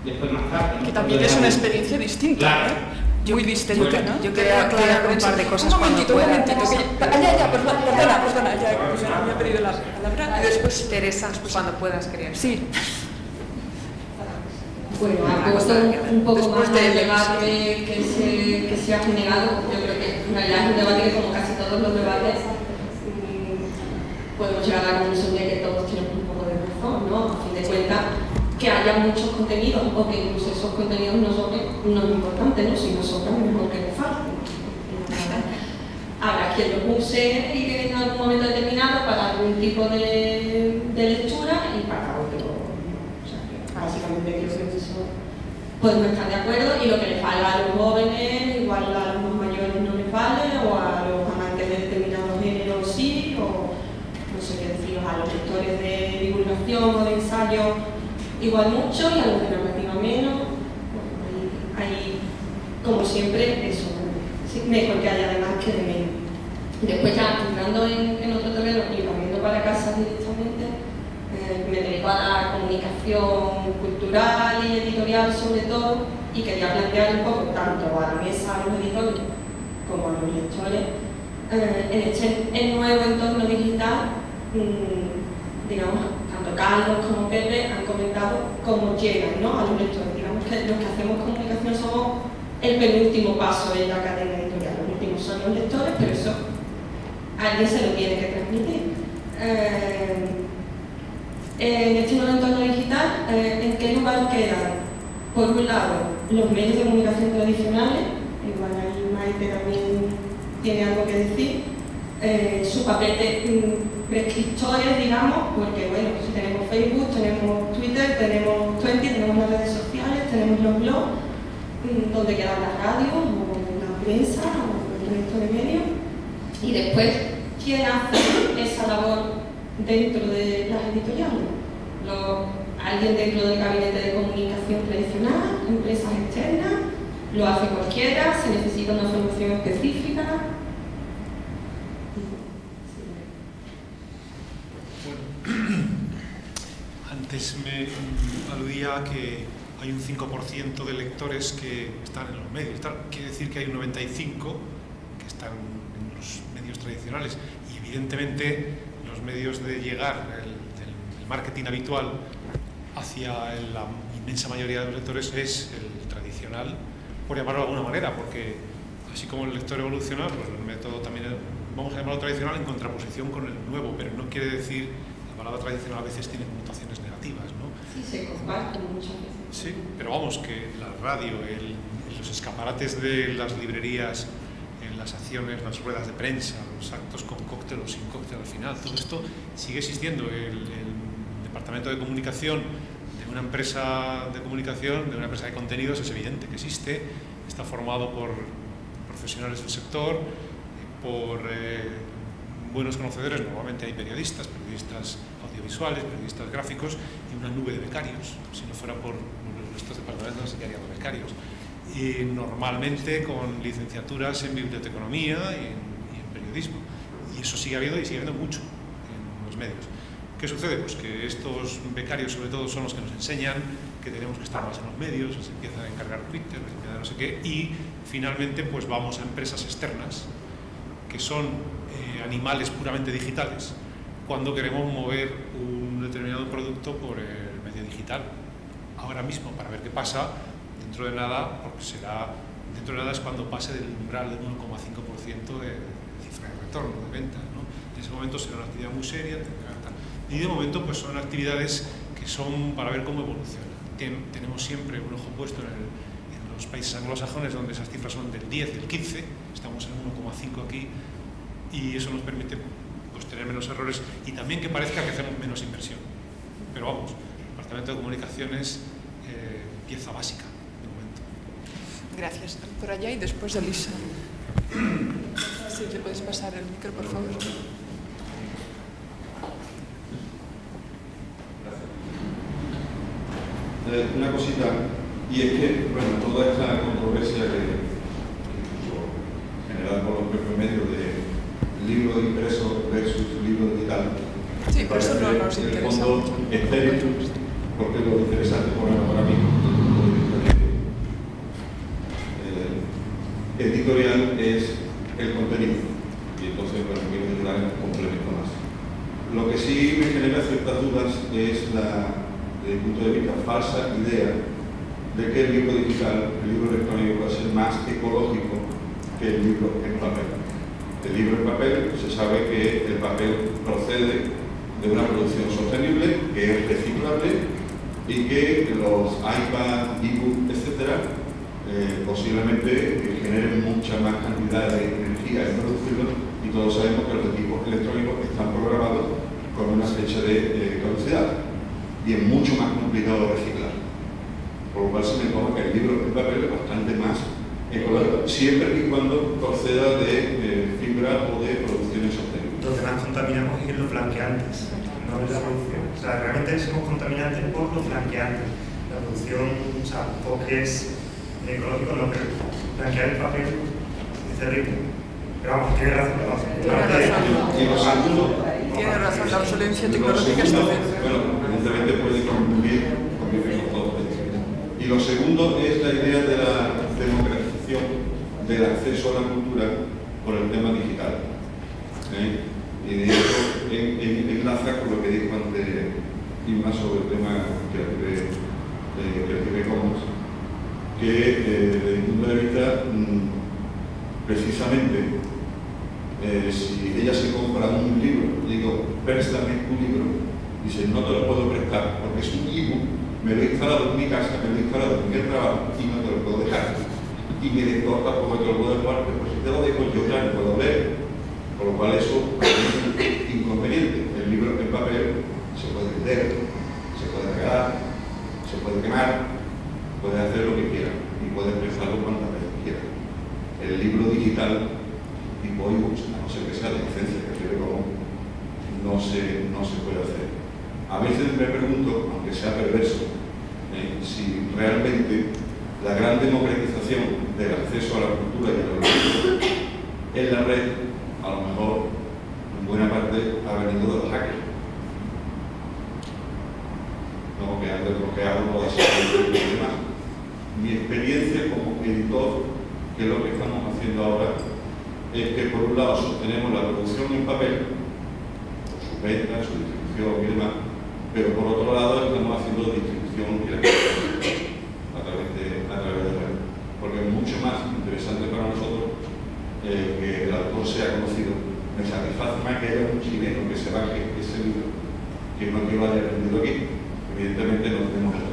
después más tarde. Que también es una experiencia distinta. Claro. Muy distinta, bueno, ¿no? Yo quería aclarar un par de cosas. Un momentito, perdona, ya me ha pedido la palabra. Y después, Teresa, cuando puedas, quería. Sí. Bueno, puesto un poco más del debate que se ha generado, yo creo que en realidad es un debate que, como casi todos los debates, podemos llegar a la conclusión de que todos tienen un poco de razón, ¿no? A fin de cuentas, que haya muchos contenidos, o que incluso esos contenidos no es importante, ¿no? Si nosotros mismos que nos faltan. Habrá quien los use y que en algún momento determinado para algún tipo de lectura y para otro. O sea, que básicamente creo que eso podemos estar de acuerdo, y lo que les vale a los jóvenes, igual a los mayores no les vale, o a los amantes de determinados géneros sí, o no sé qué deciros, a los lectores de divulgación o de ensayo, igual mucho, y a los de normativa menos. Bueno, hay, como siempre, eso, mejor que haya de más que de menos. Después, ya entrando en otro terreno y volviendo para casa directamente, me dedico a la comunicación cultural y editorial, sobre todo, y quería plantear un poco, tanto a la mesa, a los editores como a los lectores, en este nuevo entorno digital, digamos. Tanto Carlos como Pepe han comentado cómo llegan, ¿no?, a los lectores. Digamos que los que hacemos comunicación somos el penúltimo paso en la cadena editorial. Los últimos son los lectores, pero eso alguien se lo tiene que transmitir. En este nuevo entorno digital, ¿en qué lugar quedan? Por un lado, los medios de comunicación tradicionales, igual ahí Maite también tiene algo que decir, su papel de prescriptores, digamos, porque bueno, pues tenemos Facebook, tenemos Twitter, tenemos Twenty, tenemos las redes sociales, tenemos los blogs, donde quedan las radios, o la prensa, o el resto de medios. Y después, ¿quién hace esa labor dentro de las editoriales? ¿Alguien dentro del gabinete de comunicación tradicional? ¿Empresas externas? ¿Lo hace cualquiera? ¿Se necesita una formación específica? antes me aludía a que hay un 5% de lectores que están en los medios. Quiere decir que hay un 95% que están en los medios tradicionales. Y evidentemente los medios de llegar, el marketing habitual hacia la inmensa mayoría de los lectores es el tradicional, por llamarlo de alguna manera, porque así como el lector evoluciona, pues el método también, vamos a llamarlo tradicional en contraposición con el nuevo, pero no quiere decir, la palabra tradicional a veces tiene connotaciones negativas, ¿no? Sí, se comparte muchas veces. Sí, pero vamos, que la radio, los escaparates de las librerías, las acciones, las ruedas de prensa, los actos con cóctel o sin cóctel al final, todo esto sigue existiendo. El departamento de comunicación de una empresa de comunicación, de una empresa de contenidos, es evidente que existe, está formado por profesionales del sector, por buenos conocedores, normalmente hay periodistas audiovisuales, periodistas gráficos y una nube de becarios. Si no fuera por estos departamentos no se quedarían los becarios. Y normalmente con licenciaturas en biblioteconomía y en periodismo. Y eso sigue habiendo y sigue habiendo mucho en los medios. ¿Qué sucede? Pues que estos becarios sobre todo son los que nos enseñan que tenemos que estar más en los medios, se empiezan a encargar Twitter, se empiezan a no sé qué, y finalmente pues vamos a empresas externas que son animales puramente digitales cuando queremos mover un determinado producto por el medio digital. Ahora mismo, para ver qué pasa, dentro de nada, porque será, dentro de nada es cuando pase del umbral del 1,5% de cifra de retorno, de venta, ¿no? En ese momento será una actividad muy seria, y de momento pues son actividades que son para ver cómo evoluciona. Tenemos siempre un ojo puesto en los países anglosajones, donde esas cifras son del 10, del 15, estamos en 1,5 aquí, y eso nos permite pues tener menos errores y también que parezca que hacemos menos inversión. Pero vamos, el departamento de comunicaciones, pieza básica. Gracias. Por allá y después Elisa. Si te puedes pasar el micro, por favor. Gracias. Una cosita, y es que, bueno, toda esta controversia generada por los propios medios de libro impreso versus libro digital. Sí, por eso no nos interesa. En el fondo, estéril, porque lo interesante por ahora mismo. Editorial es el contenido y entonces para mí me ayudará un complemento más. Lo que sí me genera ciertas dudas es desde el punto de vista falsa idea de que el libro digital, el libro electrónico va a ser más ecológico que el libro en papel. El libro en papel, se sabe que el papel procede de una producción sostenible, que es reciclable y que los iPad, e-book, etc. Posiblemente generen mucha más cantidad de energía en producirlo, y todos sabemos que los equipos electrónicos están programados con una fecha de caducidad y es mucho más complicado reciclar, por lo cual se me coge que el libro en papel es bastante más ecológico, siempre y cuando proceda de fibra o de producciones sostenibles. Los demás contaminamos y los blanqueantes, no es la producción, o sea, realmente somos contaminantes por los blanqueantes. La producción, o sea, porque es ecológico, no, pero blanquear el papel es terrible. Pero vamos, tiene razón. Tiene razón, la obsolencia tecnológica está bien. Bueno, evidentemente puede convivir con todo. Y lo segundo es la idea de la democratización del acceso a la cultura por el tema digital. Y de hecho enlaza con lo que dijo antes Inma sobre el tema de Creative Commons, que desde mi punto de vista, precisamente, si ella se compra un libro, digo, préstame un libro, dice, no te lo puedo prestar, porque es un e-book, me lo he instalado en mi casa, me lo he instalado en mi trabajo, y no te lo puedo dejar. Y me descorta porque te lo puedo dejar, pero si te lo dejo yo ya no puedo leer, por lo cual eso es inconveniente. El libro en papel se puede vender, se puede regalar, se puede quemar, puedes hacer lo que quieras y puedes pensarlo cuantas veces quieras. El libro digital, tipo e-books, a no ser que sea de licencia, que se ve como, no se puede hacer. A veces me pregunto, aunque sea perverso, si realmente la gran democratización del acceso a la cultura y a la cultura en la red, a lo mejor, en buena parte, ha venido de los hackers. que han desbloqueado todas esas cosas y demás. Mi experiencia como editor, que es lo que estamos haciendo ahora, es que por un lado sostenemos la producción en papel, su venta, su distribución y demás, pero por otro lado estamos haciendo distribución a través de la web, porque es mucho más interesante para nosotros que el autor sea conocido. Me satisface más que haya un chileno que se baje ese libro que no que lo haya vendido aquí. Evidentemente no tenemos el 35%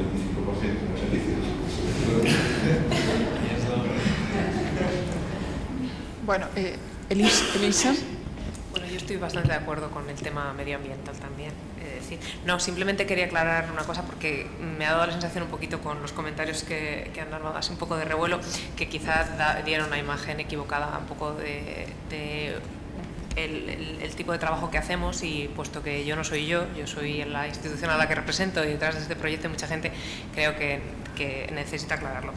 de los servicios. Bueno, Elisa. Bueno, yo estoy bastante de acuerdo con el tema medioambiental también. No, simplemente quería aclarar una cosa porque me ha dado la sensación un poquito con los comentarios que han dado así un poco de revuelo, que quizás dieron una imagen equivocada un poco de el tipo de trabajo que hacemos, y puesto que yo no soy yo soy la institución a la que represento y detrás de este proyecto hay mucha gente, creo que necesita aclararlo.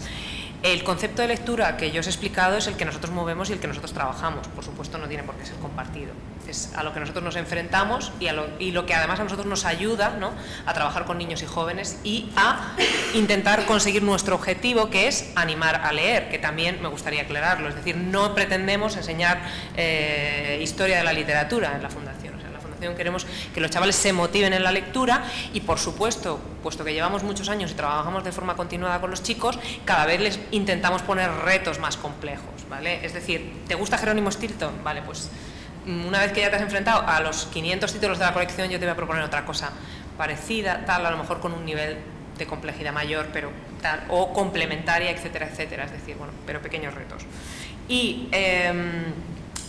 El concepto de lectura que yo os he explicado es el que nosotros movemos y el que nosotros trabajamos. Por supuesto, no tiene por qué ser compartido. Es a lo que nosotros nos enfrentamos y lo que además a nosotros nos ayuda, ¿no?, a trabajar con niños y jóvenes y a intentar conseguir nuestro objetivo, que es animar a leer, que también me gustaría aclararlo. Es decir, no pretendemos enseñar historia de la literatura en la Fundación. Queremos que los chavales se motiven en la lectura y, por supuesto, puesto que llevamos muchos años y trabajamos de forma continuada con los chicos, cada vez les intentamos poner retos más complejos, ¿vale? Es decir, ¿te gusta Jerónimo Stilton? Vale, pues una vez que ya te has enfrentado a los 500 títulos de la colección, yo te voy a proponer otra cosa parecida, tal, a lo mejor con un nivel de complejidad mayor, pero tal, o complementaria, etcétera, etcétera. Es decir, bueno, pero pequeños retos.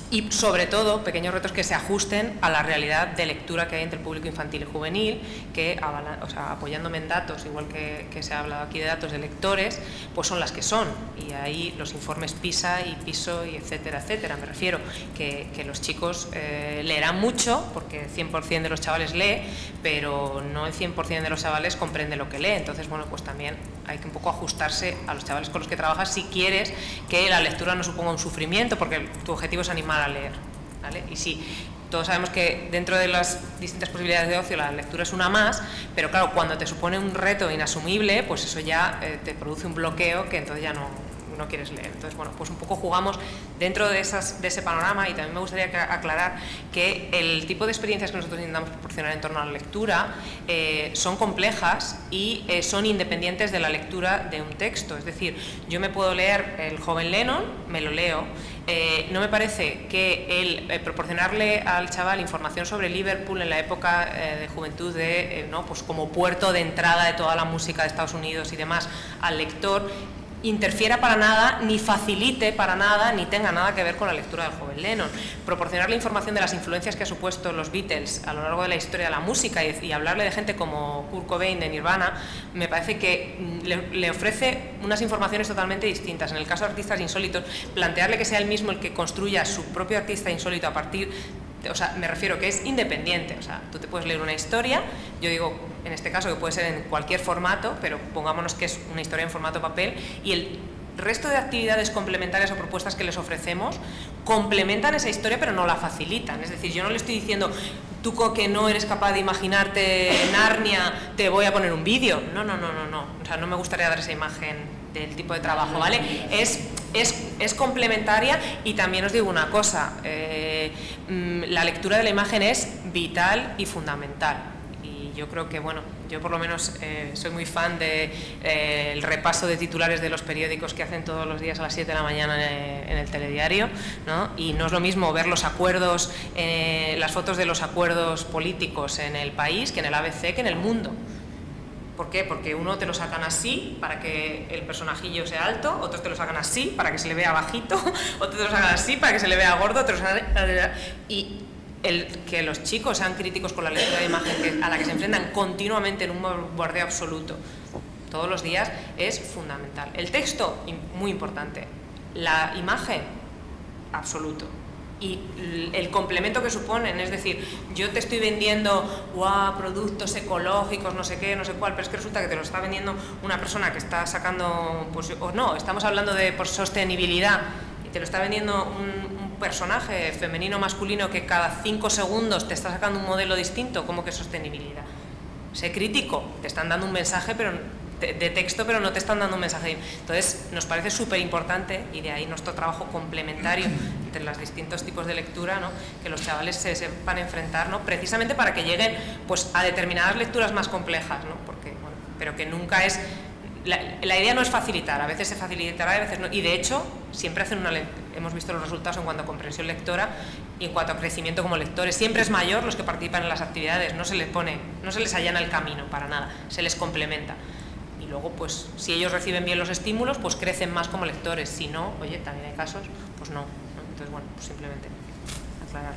Y sobre todo, pequeños retos que se ajusten a la realidad de lectura que hay entre el público infantil y juvenil, que, o sea, apoyándome en datos, igual que se ha hablado aquí de datos de lectores, pues son las que son. Y ahí los informes PISA y PISO, y etcétera, etcétera. Me refiero que los chicos leerán mucho, porque el 100% de los chavales lee, pero no el 100% de los chavales comprende lo que lee. Entonces, bueno, pues también hay que un poco ajustarse a los chavales con los que trabajas si quieres que la lectura no suponga un sufrimiento, porque tu objetivo es animar a leer, ¿vale? Y sí, todos sabemos que dentro de las distintas posibilidades de ocio la lectura es una más, pero claro, cuando te supone un reto inasumible, pues eso ya te produce un bloqueo que entonces ya no quieres leer. Entonces, bueno, pues un poco jugamos dentro de ese panorama. Y también me gustaría aclarar que el tipo de experiencias que nosotros intentamos proporcionar en torno a la lectura son complejas y son independientes de la lectura de un texto. Es decir, yo me puedo leer El Joven Lennon, me lo leo. No me parece que el proporcionarle al chaval información sobre Liverpool en la época de juventud de, ¿no?, pues como puerto de entrada de toda la música de Estados Unidos y demás al lector, interfiera para nada, ni facilite para nada, ni tenga nada que ver con la lectura del Joven Lennon. Proporcionarle información de las influencias que ha supuesto los Beatles a lo largo de la historia de la música y hablarle de gente como Kurt Cobain de Nirvana, me parece que le ofrece unas informaciones totalmente distintas. En el caso de artistas insólitos, plantearle que sea él mismo el que construya su propio artista insólito a partir de, o sea, me refiero que es independiente. O sea, tú te puedes leer una historia, yo digo, en este caso, que puede ser en cualquier formato, pero pongámonos que es una historia en formato papel, y el resto de actividades complementarias o propuestas que les ofrecemos complementan esa historia, pero no la facilitan. Es decir, yo no le estoy diciendo, tú que no eres capaz de imaginarte Narnia, te voy a poner un vídeo. No. O sea, no me gustaría dar esa imagen del tipo de trabajo, ¿vale? Es complementaria. Y también os digo una cosa, la lectura de la imagen es vital y fundamental. Yo creo que, bueno, yo por lo menos soy muy fan del repaso de titulares de los periódicos que hacen todos los días a las 7 de la mañana en el telediario, ¿no? Y no es lo mismo ver los acuerdos, las fotos de los acuerdos políticos en El País, que en el ABC, que en El Mundo. ¿Por qué? Porque uno te lo sacan así para que el personajillo sea alto, otros te lo sacan así para que se le vea bajito, otros te lo sacan así para que se le vea gordo, otros... Y que los chicos sean críticos con la lectura de imagen a la que se enfrentan continuamente en un bombardeo absoluto todos los días es fundamental. El texto, muy importante. La imagen, absoluto. Y el complemento que suponen, es decir, yo te estoy vendiendo productos ecológicos, no sé qué, no sé cuál, pero es que resulta que te lo está vendiendo una persona que está sacando, pues, o no, estamos hablando de sostenibilidad, y te lo está vendiendo un personaje femenino o masculino que cada 5 segundos te está sacando un modelo distinto, como que sostenibilidad. O sé crítico, te están dando un mensaje pero de texto, pero no te están dando un mensaje. Entonces nos parece súper importante, y de ahí nuestro trabajo complementario entre los distintos tipos de lectura, ¿no?, que los chavales se sepan enfrentar, ¿no?, precisamente para que lleguen pues a determinadas lecturas más complejas, ¿no?, porque, bueno, pero que nunca es la idea no es facilitar, a veces se facilitará, a veces no, y de hecho siempre hacen una hemos visto los resultados en cuanto a comprensión lectora y en cuanto a crecimiento como lectores. Siempre es mayor los que participan en las actividades, no se les pone, no se les allana el camino para nada, se les complementa. Y luego, pues, si ellos reciben bien los estímulos, pues crecen más como lectores. Si no, oye, también hay casos, pues no, ¿no? Entonces, bueno, pues simplemente aclarar.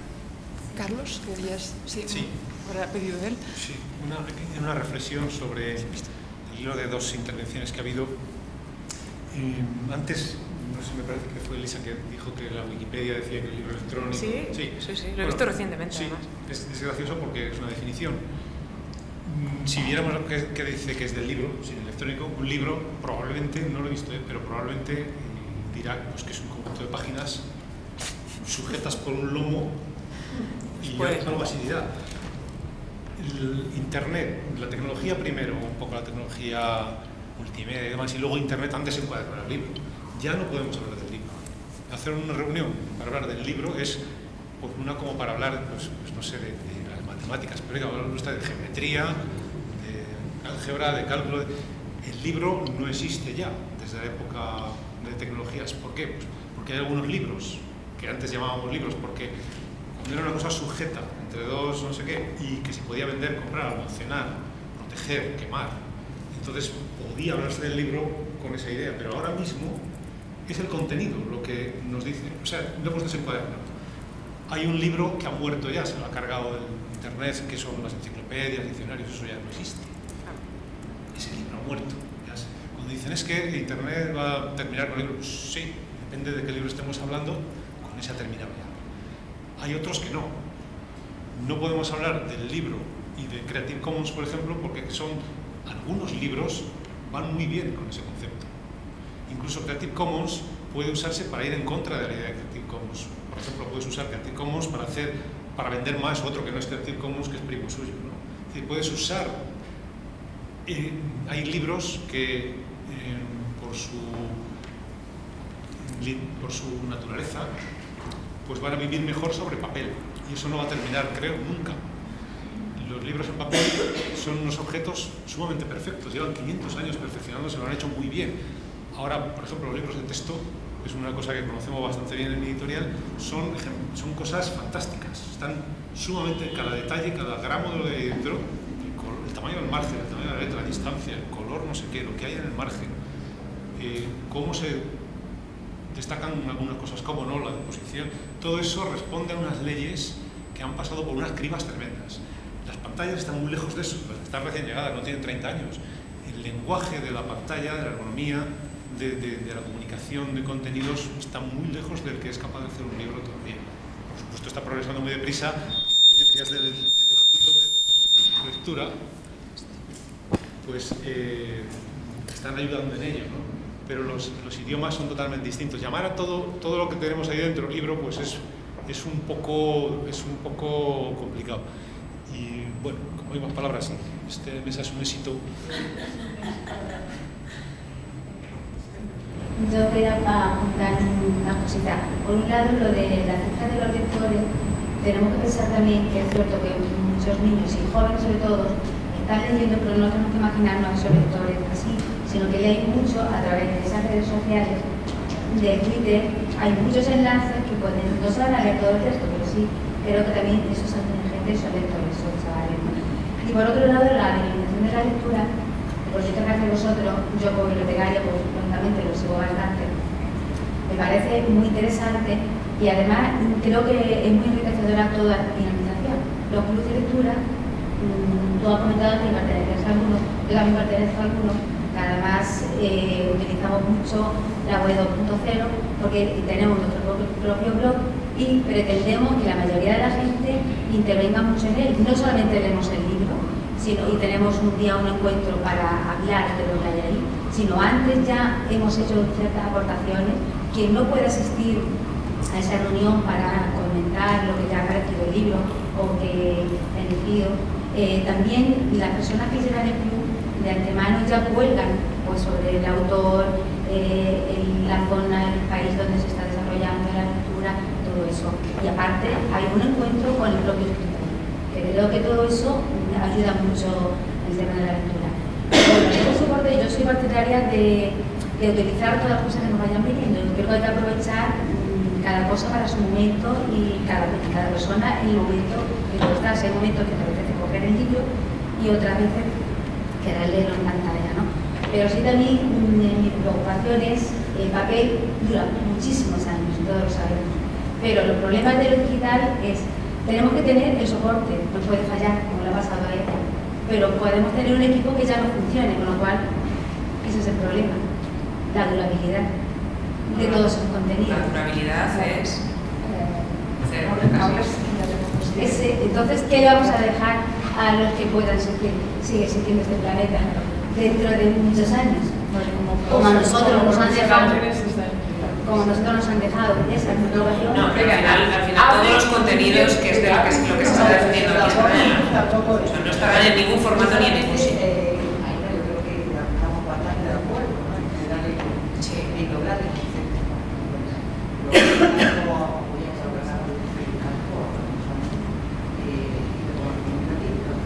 Carlos, ¿querías? Sí. ¿Para pedido de él? Sí, una reflexión sobre el hilo de dos intervenciones que ha habido. Antes, no sé, me parece que fue Elisa que dijo que la Wikipedia decía que el libro electrónico... Sí, lo he visto recientemente, sí, además. Es gracioso porque es una definición. Si viéramos lo que dice que es del libro, si el electrónico, un libro probablemente, no lo he visto, pero probablemente dirá pues, que es un conjunto de páginas sujetas por un lomo y algo así dirá. Internet, la tecnología primero, un poco la tecnología multimedia y demás, y luego Internet antes se encuadra con el libro. Ya no podemos hablar del libro. Hacer una reunión para hablar del libro es pues, una como para hablar, pues no sé, de matemáticas, pero hay que hablar de geometría, de álgebra, de cálculo. El libro no existe ya desde la época de tecnologías. ¿Por qué? Pues porque hay algunos libros que antes llamábamos libros porque era una cosa sujeta entre dos no sé qué y que se podía vender, comprar, almacenar, proteger, quemar. Entonces podía hablarse del libro con esa idea, pero ahora mismo es el contenido lo que nos dice, o sea, lo hemos desencuadrado. Hay un libro que ha muerto ya, se lo ha cargado el Internet, que son las enciclopedias, diccionarios, eso ya no existe. Ese libro ha muerto. Cuando dicen es que Internet va a terminar con el libro, pues sí, depende de qué libro estemos hablando, con esa terminaba ya. Hay otros que no. No podemos hablar del libro y de Creative Commons, por ejemplo, porque son algunos libros van muy bien con ese concepto. Incluso Creative Commons puede usarse para ir en contra de la idea de Creative Commons. Por ejemplo, puedes usar Creative Commons para vender más otro que no es Creative Commons, que es primo suyo, ¿no? Es decir, puedes usar... hay libros que, por su naturaleza, pues van a vivir mejor sobre papel. Y eso no va a terminar, creo, nunca. Los libros en papel son unos objetos sumamente perfectos. Llevan 500 años perfeccionándose, lo han hecho muy bien. Ahora, por ejemplo, los libros de texto, que es una cosa que conocemos bastante bien en editorial, son cosas fantásticas. Están sumamente, cada detalle, cada gramo de lo de dentro, el tamaño del margen, el tamaño de la letra, la distancia, el color, no sé qué, lo que hay en el margen, cómo se destacan algunas cosas, cómo no, la disposición, todo eso responde a unas leyes que han pasado por unas cribas tremendas. Las pantallas están muy lejos de eso, están recién llegadas, no tienen 30 años. El lenguaje de la pantalla, de la ergonomía, de la comunicación de contenidos está muy lejos del que es capaz de hacer un libro todavía. Por supuesto está progresando muy deprisa, ciencias del tipo de lectura, pues están ayudando en ello, ¿no? Pero los idiomas son totalmente distintos. Llamar a todo lo que tenemos ahí dentro del libro pues es un poco complicado. Y bueno, como hay más palabras, esta mesa es un éxito. Yo quería apuntar unas cositas. Por un lado, lo de la cifra de los lectores, tenemos que pensar también que es cierto que muchos niños y jóvenes sobre todo están leyendo, pero no tenemos que imaginarnos esos lectores así, sino que leen mucho a través de esas redes sociales, de Twitter. Hay muchos enlaces que pueden, no se van a leer todo el texto, pero sí, creo que también esos adolescentes son lectores, son chavales. Y por otro lado, la dinamización de la lectura. Por cierto, que hace vosotros, yo como bibliotecaria, pues lógicamente lo sigo bastante. Me parece muy interesante y además creo que es muy enriquecedora toda la dinamización. Los clubes de lectura, tú has comentado que perteneces a algunos, yo también pertenezco a algunos, que además utilizamos mucho la web 2.0 porque tenemos nuestro propio blog y pretendemos que la mayoría de la gente intervenga mucho en él. No solamente leemos el libro, y tenemos un día un encuentro para hablar de lo que hay ahí, sino antes ya hemos hecho ciertas aportaciones. Quien no puede asistir a esa reunión para comentar lo que ya ha aparecido el libro o que ha elegido, También las personas que llegan el club de antemano ya cuelgan pues, sobre el autor, en la zona, el país donde se está desarrollando la lectura, todo eso. Y aparte hay un encuentro con el propio escritor, que creo que todo eso ayuda mucho el tema de la lectura. Yo soy partidaria de utilizar todas las cosas que nos vayan pidiendo. Yo creo que hay que aprovechar cada cosa para su momento y cada persona en el momento que le gusta. Hay momentos que te apetece coger el libro y otras veces quedarle en pantalla, ¿no? Pero sí, también mi preocupación es el papel dura muchísimos años, todos lo sabemos. Pero los problemas de lo digital es, tenemos que tener el soporte, no puede fallar, como lo ha pasado a ella. Pero podemos tener un equipo que ya no funcione, con lo cual, ese es el problema, la durabilidad de todos sus contenidos. La durabilidad es cero. Entonces, ¿qué le vamos a dejar a los que puedan seguir existiendo este planeta dentro de muchos años? Porque como a nosotros nos han dejado. Como nosotros nos han dejado. No, pero al final todos los contenidos, que es de lo que se está defendiendo aquí, no estarán en ningún formato ni en ningún sitio. Yo creo que estamos bastante de acuerdo, ¿no? En general, en lograr el concepto. Como apoyamos a hablar de un campo, de como comunicativo, de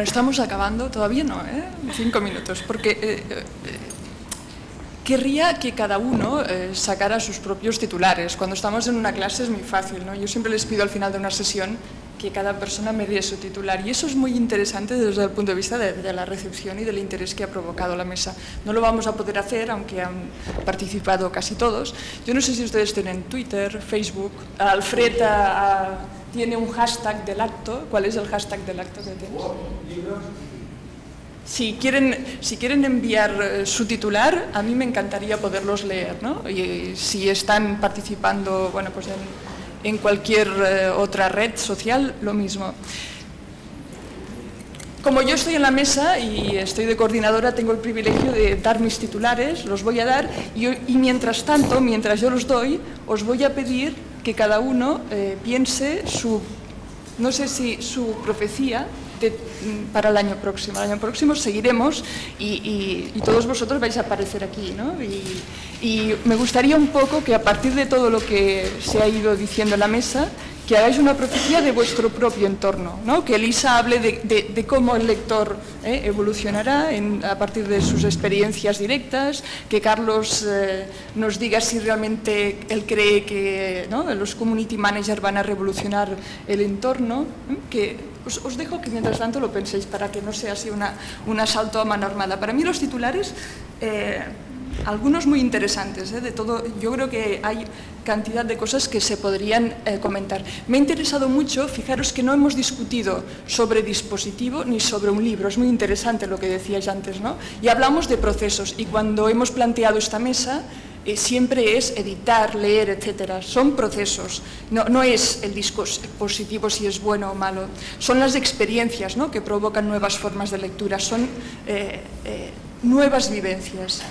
Estamos acabando, todavía no, 5 minutos, porque querría que cada uno sacara sus propios titulares. Cuando estamos en una clase es muy fácil, ¿no? Yo siempre les pido al final de una sesión que cada persona me dé su titular, y eso es muy interesante desde el punto de vista de la recepción y del interés que ha provocado la mesa. No lo vamos a poder hacer, aunque han participado casi todos. Yo no sé si ustedes tienen Twitter, Facebook, Alfreda tiene un hashtag del acto. ¿Cuál es el hashtag del acto que tienes? Si quieren enviar su titular, a mí me encantaría poderlos leer, ¿no? Y si están participando, bueno, pues en cualquier otra red social, lo mismo. Como yo estoy en la mesa y estoy de coordinadora, tengo el privilegio de dar mis titulares, los voy a dar, y mientras tanto, mientras yo los doy, os voy a pedir que cada uno piense su, no sé si su profecía para el año próximo. El año próximo seguiremos y todos vosotros vais a aparecer aquí, ¿no? Y me gustaría un poco que a partir de todo lo que se ha ido diciendo en la mesa, que hagáis una profecía de vuestro propio entorno, ¿no? Que Elisa hable de cómo el lector evolucionará a partir de sus experiencias directas, que Carlos nos diga si realmente él cree que, ¿no?, los community managers van a revolucionar el entorno, que Os dejo que mientras tanto lo penséis para que no sea así un asalto a mano armada. Para mí los titulares, algunos muy interesantes, de todo. Yo creo que hay cantidad de cosas que se podrían comentar. Me ha interesado mucho, fijaros que no hemos discutido sobre dispositivo ni sobre un libro, es muy interesante lo que decíais antes, ¿no? Y hablamos de procesos, y cuando hemos planteado esta mesa, siempre es editar, leer, etcétera. Son procesos, no es el dispositivo si es bueno o malo. Son las experiencias, ¿no?, que provocan nuevas formas de lectura, son nuevas vivencias.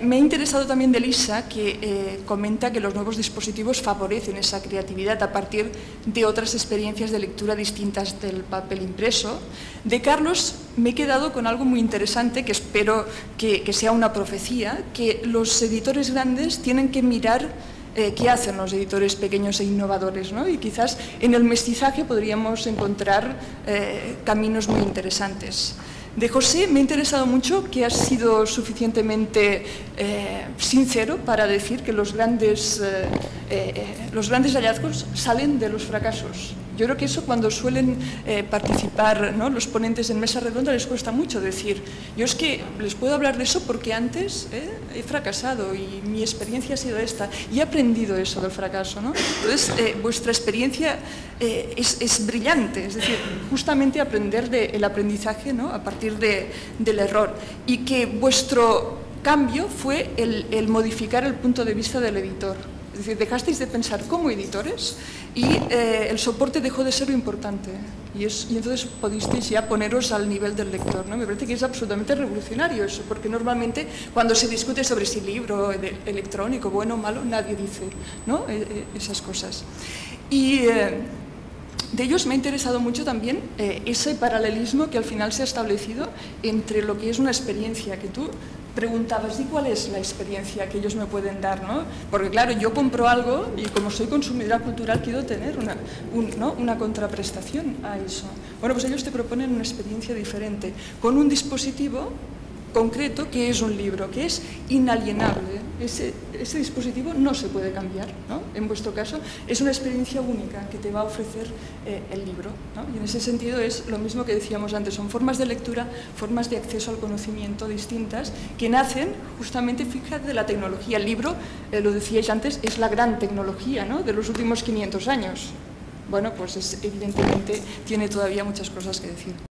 Me ha interesado también de Elisa, que comenta que los nuevos dispositivos favorecen esa creatividad a partir de otras experiencias de lectura distintas del papel impreso. De Carlos me he quedado con algo muy interesante, que espero que sea una profecía, que los editores grandes tienen que mirar qué hacen los editores pequeños e innovadores, ¿no? Y quizás en el mestizaje podríamos encontrar caminos muy interesantes. De José me ha interesado mucho que has sido suficientemente sincero para decir que los grandes hallazgos salen de los fracasos. Yo creo que eso, cuando suelen participar, ¿no?, los ponentes en mesa redonda, les cuesta mucho decir. Yo es que les puedo hablar de eso porque antes he fracasado y mi experiencia ha sido esta. Y he aprendido eso del fracaso, ¿no? Entonces, vuestra experiencia es brillante. Es decir, justamente aprender del aprendizaje, ¿no?, a partir del error. Y que vuestro cambio fue el modificar el punto de vista del editor. Es decir, dejasteis de pensar como editores y el soporte dejó de ser lo importante. Y entonces pudisteis ya poneros al nivel del lector, ¿no? Me parece que es absolutamente revolucionario eso, porque normalmente cuando se discute sobre si libro electrónico, bueno o malo, nadie dice, ¿no?, esas cosas. Y de ellos me ha interesado mucho también ese paralelismo que al final se ha establecido entre lo que es una experiencia que tú preguntabas, ¿y cuál es la experiencia que ellos me pueden dar?, ¿no? Porque claro, yo compro algo y como soy consumidora cultural quiero tener una contraprestación a eso. Bueno, pues ellos te proponen una experiencia diferente, con un dispositivo concreto que es un libro, que es inalienable. Ese dispositivo no se puede cambiar, ¿no? En vuestro caso es una experiencia única que te va a ofrecer el libro, ¿no? Y en ese sentido es lo mismo que decíamos antes, son formas de lectura, formas de acceso al conocimiento distintas que nacen justamente, fíjate, de la tecnología. El libro, lo decíais antes, es la gran tecnología, ¿no?, de los últimos 500 años. Bueno, pues evidentemente tiene todavía muchas cosas que decir.